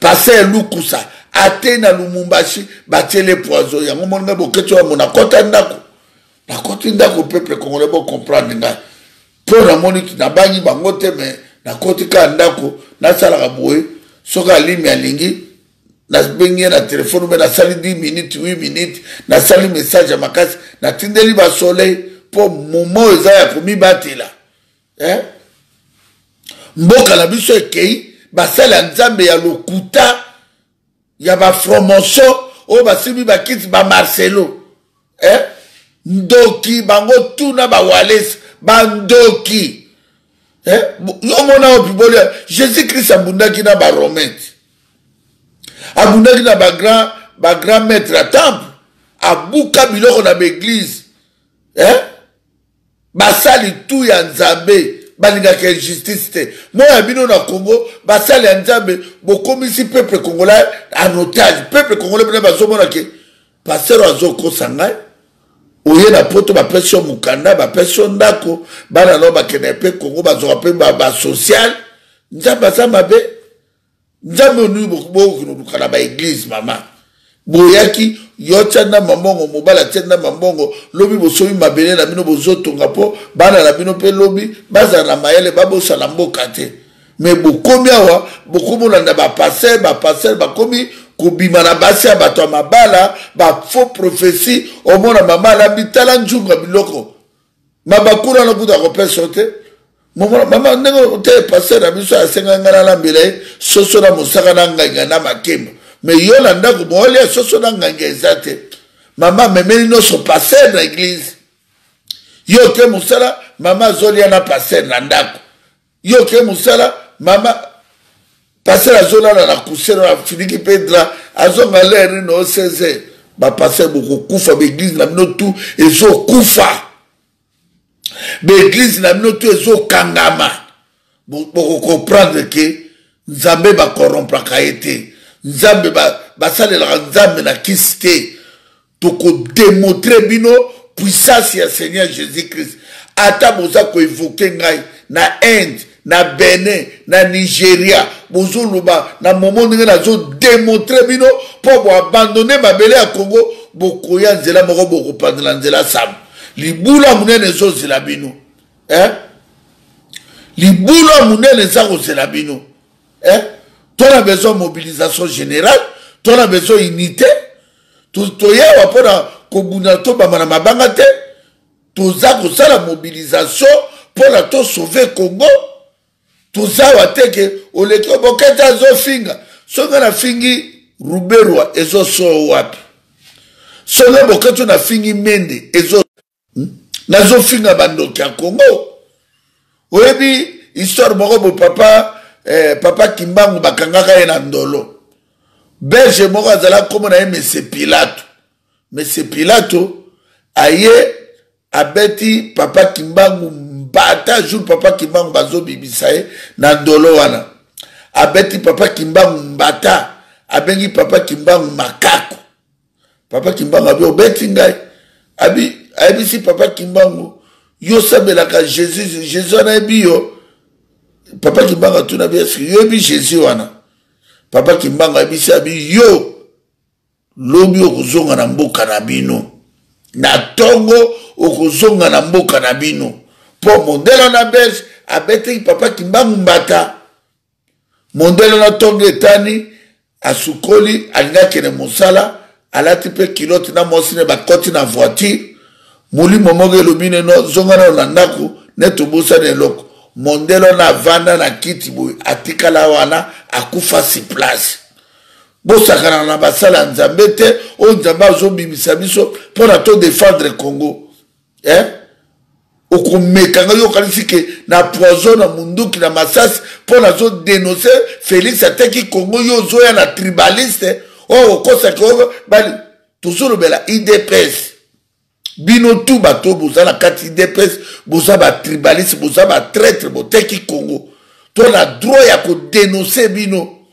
passer lukusa Atena Lumumbashi, battre les poisons. Il y a un moment où Boketshu Wayambo na kota ndako. Na kota ndako peuple congolais bo comprendre nga. Pour la monique na bangi bangote mais na kota ka ndako na sala kaboué soka limi alingi na bengi na téléphone mais na sali dix minutes huit minutes na sali message makasi na tindeli ba soleil pour moment eza ya komi batela. Hein? Mboka la biso ekei basala nzambe ya lokuta il y a un fromageau, il y a un kit, il y a Marcelo. Hein? Ndoki, bango, tout na ba Wallace, bandoki. Hein? Yomona opibole, Jésus-Christ abundaki na ba Romain. Abundaki na ba grand, ba grand maître à temple. Abuka biloko na ba église. Hein? Basali tout ya nzambe. Balinga ke justice te. Moi bino na Congo, basali nzambe bokomisi peuple congolais en otage. Peuple congolais bino bazomona ke passer azoko sangai. Oye na poto ba pression mukanda, ba pression ndako, bana no ba kenepe Congo bazora pe ba social. Nzamba zamba be. Nzamba nu bokoko no kala ba église mama. Boyaki yotana mambongo mobala tena mambongo lobi bosomi mabele na bino bozotonga po bana na bino pe lobi baza na mayele babosa na mboka te mais bokomi awa bokomona na ba passer ba passer bakomi kobima na basi ya bato ya mabala ba faux prophétie omona mama na bitala njunga biloko mabakura na kuta kopeso te mama ndenge te passer na biso asenga ngana na mbele soso na mosaka na nganga na makemba mais yola ndako boole soso na ngangezate mama memeli no so passer na église yo ke musala mama zoli na passer na ndako yo ke musala mama passer azola na kusero na finiki pedra azonga leri no seze ba passer boko kufa ba église na mino tout ezo kufa ba église na mino tout ezo kangama boko comprendre que nzambe ba corrompre ka été Nzambe basale la nzambe na kiste toko démontrer bino puissance ya Seigneur Jésus-Christ ata boza ko évoquer ngai na Inde na Benin na Nigeria bozo loba na momo ndenge nazo démontrer bino po bo abandonner mabele ya Congo bokoya nzela moko boko pandela nzela sam libula munene zo zela bino hein libula munene za ko zela bino hein Toi, on a besoin de mobilisation générale, toi, on a besoin d'unité, toi, tu as besoin de toi, la mobilisation pour sauver le Congo, tout ça, on a besoin de Si on a fini Ruberwa, et on a Si on a fini Mende, et on a fini Congo, Oyebi histoire moko papa eh, papa Kimbangu bakangaka na ndolo. Belge moko azala comme na Monsieur Pilate. Monsieur Pilate aye abeti papa Kimbangu mbata jour papa Kimbangu bazo bibisae na ndolo wana. Abeti papa Kimbangu mbata abengi papa Kimbangu makako. Papa Kimbangu abi obeti ngai. Abi abi si papa Kimbangu yo sabela ka Jésus Jésus na biyo papa Kimbangu tuna bi eski yo bi Jésus wana papa Kimbangu abi si abi yo lobi okuzonga na mboka na bino na tongo okuzonga na mboka na bino po mondelo na bes abeti papa Kimbangu mbata mondelo na tongo etani asukoli alingaki ne mosala alati pe kilote na mosine bakoti na voiture Mouli momoge lobine no zongana na ndaku neto bosa de loko mondelo na vanda na kiti boy atikala wana akufa si place bosa kana na basala nzambe te o nzamba zombi misabiso pour ato défendre Congo hein okumeka ngayo kalisike na poison na munduki na masasi pour ato dénoncer Félix ateki Congo yo zoya na tribaliste o kosa ko bali toujours bela I D P S Bino tout bateau, vous avez la carte I D P S, vous avez la tribaliste, vous avez la traître, vous avez le Congo. Tu as le droit de dénoncer Bino.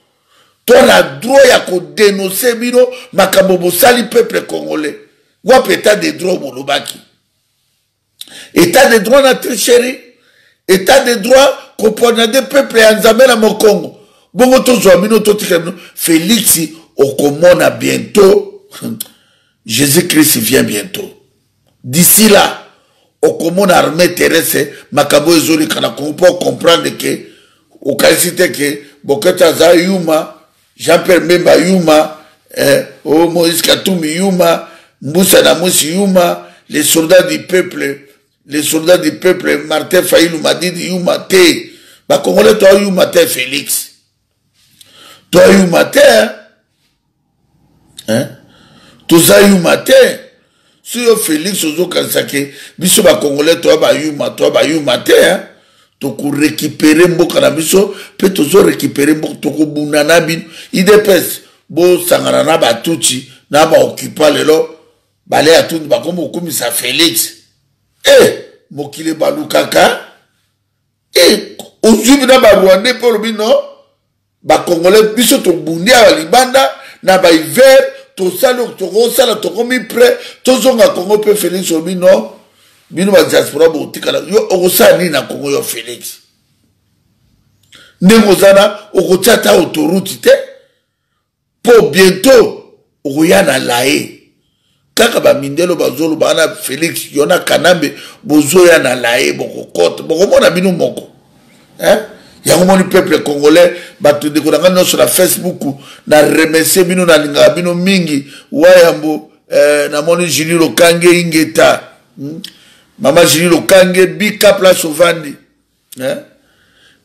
Tu as le droit de dénoncer Bino, mais quand vous avez le peuple congolais, vous avez l'état des droits, vous avez l'état des droits dans la tricherie, l'état des droits qu'on prend des peuples et en Zambé dans mon Congo. Bon, vous avez Bino, tout le monde. Félix, au commande bientôt, Jésus-Christ vient bientôt. D'ici là, au commun armée terrestre, Makabo Zoli Kanako pour comprendre que au qualité que Boketaza Yuma, Jean-Pierre Mbemba Yuma, oh Moïse Katumbi Yuma, Moussa Nyamwisi Yuma, les soldats du peuple, les soldats du peuple, Martin Fayulu m'a dit Yuma Té, bah Congolais toi Yuma Té Félix, toi Yuma Té, hein, toi ça Yuma Té. Si yo Félix Ozo Kansake, biso ba Congolais, toi ba yuma, toi ba yuma te, hein. Toko récupérer mboka na biso, pe tozo récupérer mboka, toko bunana bin, I D P S, bo sanganana ba touti, na ba okipa lelo, bale atoun, ba komo komi sa Félix. Eh, mokile ba lukaka, eh, ozubi na ba Rwanda pe lobi non, ba Congolais, biso to bundia wa libanda, na ba hiver, to salo to rosala to komi près to zonga Congo pe Félix obino bino ba diaspora bo tikala yo rosani na Congo yo Félix ndemo zana okotata autoroute te po bientôt oyana lae kaka ba mindelo bazolo bana Félix yona kanambe bozo yana lae bokokote bokomona bino moko hein il y a un peuple congolais qui a sur Facebook, qui a remercié Bino Mingi, Wayambo, Namoni Julie Lokange Ingeta, Maman Julie Lokange, Bika Plasovandi,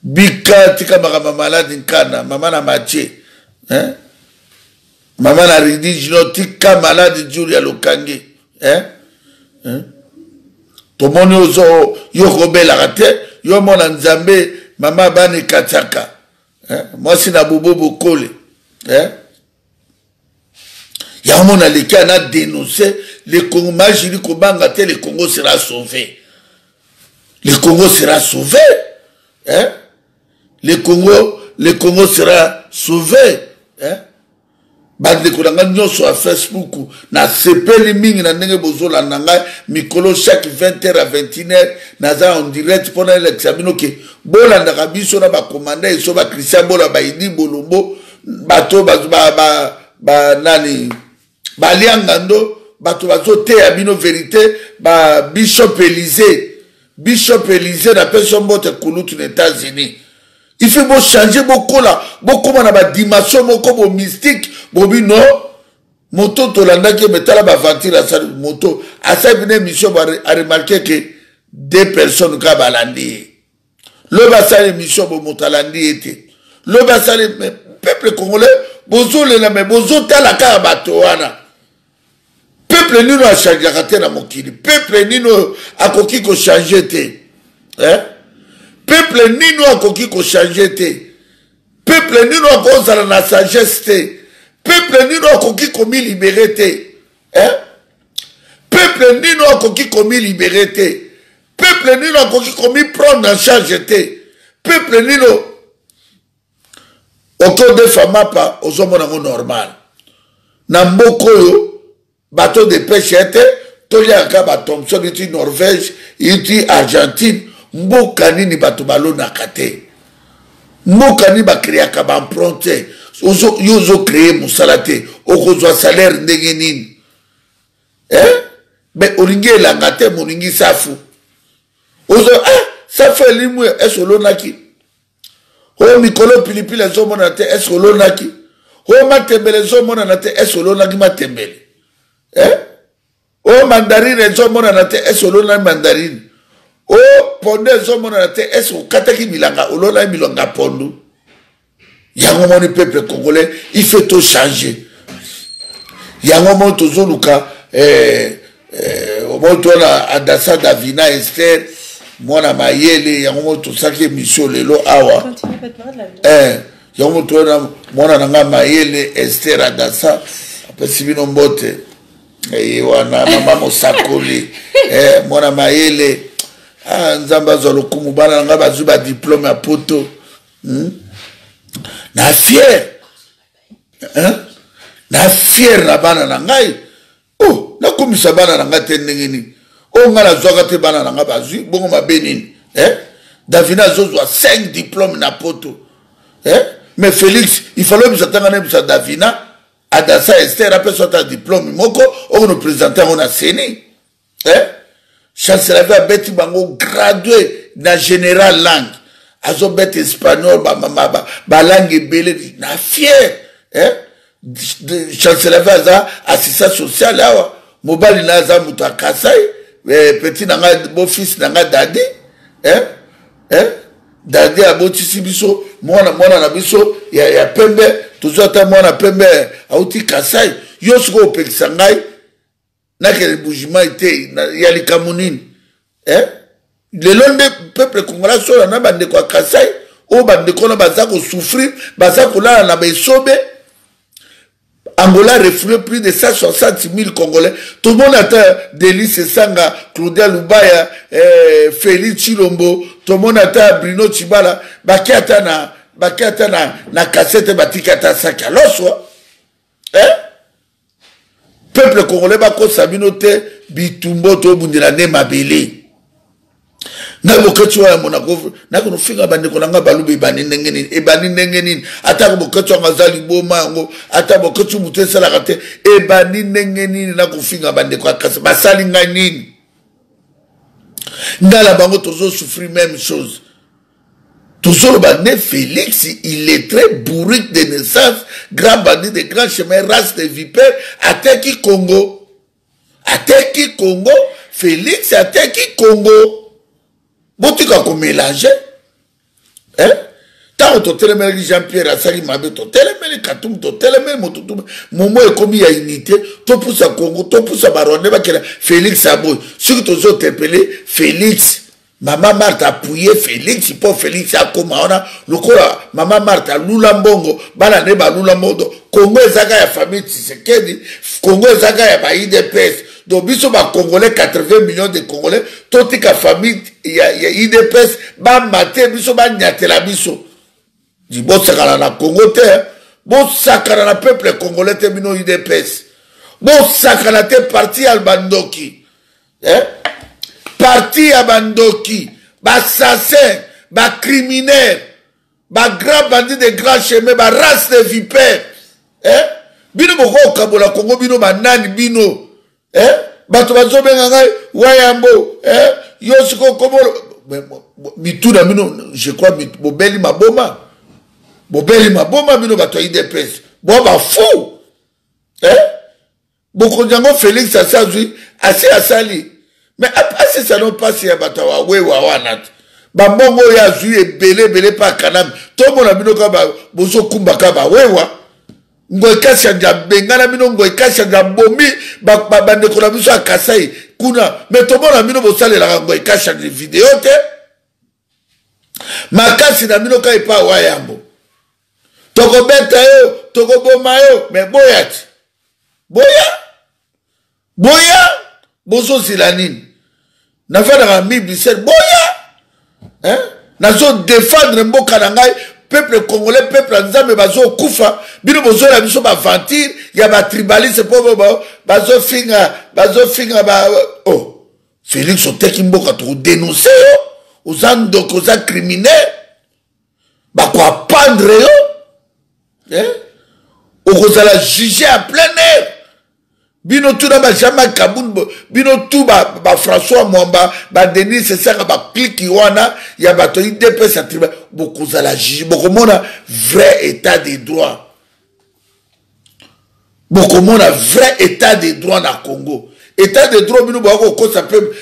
Bika Tika Marama Malade Nkana, Maman Amatye, Maman Aridi Julie Tika Malade Julia Lokange, Tout le monde est Robert Larate, il y a mon Nzambe. Maman Bane Kataka. Moi, c'est na bobo bokole. Il y a un monde qui a dénoncé le Congo. Le Congo sera sauvé. Le Congo sera sauvé. Le Congo, le Congo sera sauvé. Bande de sur Facebook, na Cepela mingi na ndenge bozola nanga mikolo chaque vingt heures à vingt et une heures naza en direct pendant l'examen que bolanda kabiso na ba commander so ba Christian bola ba Eddie Bolombo bato ba ba ba nani ba liangando bato bazo te ya bino vérité ba Bishop Élysée Bishop Élysée na personne bote kulutu aux États-Unis. Il faut bon changer beaucoup là, beaucoup on a ba dimension beaucoup mystique. Bobi non, moto tolanda qui mettait la bavantille à sa moto. À cette émission, a remarqué que deux personnes qui balandi. Le bassin émission pour Montalandi était. Le bassin peuple congolais, bozo le mais bozo tala kabatoana. Peuple nino a changé à na mokili. Peuple nino a koki ko changé te. Hein? Peuple nino akoki ko changer te. Peuple nino akozala na sagesse te. Peuple nino akoki komi libéré te. Hein? Peuple nino akoki komi libéré te. Peuple nino akoki komi prendre en charge te. Peuple nino autour de Famapa aux hommes normal. Nambokoyo bateau de pêche était Toliaka batom soliti Norvège, iti Argentine, mbokani ni batumalo nakate. Mbokani ba kriaka ba emprunté, ozo yozo créer musalate, okozwa salaire ndengenin. Hein? Mais olingi la ngate moningi safu. Ozo ah ça fait limwe esolonaki. Oh Mikolo Pilipi les hommes nate esolonaki. Oh matembele les hommes nate esolonaki matembele. Hein? Oh mandarine les hommes nate esolonaki mandarine. Oh ponde les hommes nate eso kataki milanga olona milanga pondu. Yango moni peuple congolais, il faut tout changer. Yango moni tozoluka eh eh omonto na adasa davina Esther. Moi, na mayele yango to saki mission lelo awa. Continue pas de parler de la vie. Eh, yango to na mona na mayele Esther adasa. Après si bino mbote. Eh wana mama mosakoli. Eh mona mayele ah nzamba zo lokumu bana nga bazuba diplôme ya poto. Hmm? Na fier. Hein? Na fier na bana na ngai. Oh, na komisa bana na ngate ndengeni. On a la zoga te banana nga bazu bongo ma benin hein Davina zozwa cinq diplômes na poto hein mais Félix il fallait nous attendre na bisa Davina adasa Esther après son diplôme moko on nous présenter on a séné hein chancelier Betty Bango gradué na général langue azo bet espagnol ba mama ba, ba langue belé na fier hein chancelier za assistant social là mobali na za mutu akasai petit nanga beau fils nanga dadi hein hein dadi abotisi biso mwana mwana na biso ya ya pembe tozota mwana pembe auti Kasai yosiko opekisa ngai na ke bougement ite ya likamunini hein le londe peuple congolais so na bande kwa Kasai o bande ko na bazako souffrir bazako la na besobe Angola reflète plus de cent soixante mille Congolais. Tout le monde attend Delice Sanga, Claudia Lubaya, eh, Félix Tshilombo. Tout le monde attend Bruno Tshibala. Bakiata na, bakiata na, na cassette batikata saki. Alors soit, hein? Peuple congolais bako sabinote bitumbo to bundela ne mabele. Na Boketshu Wayambo na gov, na kono figa bande kolanga balubi bani nengenin, e bani nengenin. Ata Boketshu ngazali boma ngo, ata Boketshu mutesa la kate, e bani nengenin na kono figa bande kwa kasa. Basali nganin. Ndala bango tozo souffrir même chose. Tozo le bande Félix, il est très bourrique de naissance, grand bandit de grand chemin, race de vipère, ateki Congo, ateki Congo, Félix ateki Congo. Bon, tu as mélangé. Hein? T'as un totélemé, Jean-Pierre, à Salimabe, totélemé, Katum, totélemé, Motoum, Momo est commis à unité, tout pousse à Congo, tout pousse à Baron, Félix Aboy. Ceux qui ont appelé Félix, Maman Marthe a appuyé Félix, pour Félix à Komaona, le Kora, Maman Marthe à Lulambongo, Balaneba Lulambondo, Congo et Zaga, la famille Tshisekedi, Congo et Zaga, la I D P S. Donc, ils sont Congolais, quatre-vingts millions de Congolais, toute la famille, il y a I D P S, bam, maté, ils sont Niatela, ils sont. Dis, bon, ça, quand on a Congo, bon, ça, quand on a peuple congolais, t'es mis I D P S. Bon, ça, quand on a parti à Bandoki. Hein? Parti à Bandoki. Bah, assassin, bah, criminel, bah, grand bandit de grand chemin, bah, race de vipères. Hein? Bino, moko, kabola, Congo, bino, manani, bino. Eh bato bazo benga Wayambo eh yosiko komolo mituna mino je crois bobeli maboma bobeli maboma mino bato I D P S bo ba fou eh boko jango Félix asazui asi asali mais après ça non passe ya bato wa wewa wana ba mbongo ya zui ebele bele pa kanam to mona mino ka ba bozo kumba ka ba wewa Ngoikasha Jabengana mino Ngoikasha Jabomi Babande Kona Miso Akasai Kuna Metomona mino Bosale la Ngoikasha de vidéo te Makasi na minoka ipa wayambo. Toko beta yo, toko boma yo, me boya ti. Boya? Boya? Bozo zilanine. Na fada la Bible, c'est boya? Hein? Na zo défendre mboka nangai, peuple congolais, peuple anzame, bazo kufa, bino bozo la biso ba ventir, ya ba tribaliste, pauvre ba, bazo finga, bazo finga ba, oh. Félix, on te kimboka, tu dénonces yo? Aux andok, aux criminels, bah quoi pendre yo, hein? Aux ala juger à plein air. Bino tout ba jamais Kaboun, bino tout ba ba François Mwamba, ba Denis c'est ça ba clique wana, ya ba toi D P sa tribu, beaucoup ala juger, beaucoup mon a vrai état des droits, beaucoup mon a vrai état des droits na Congo, état des droits bino ba ko ça peut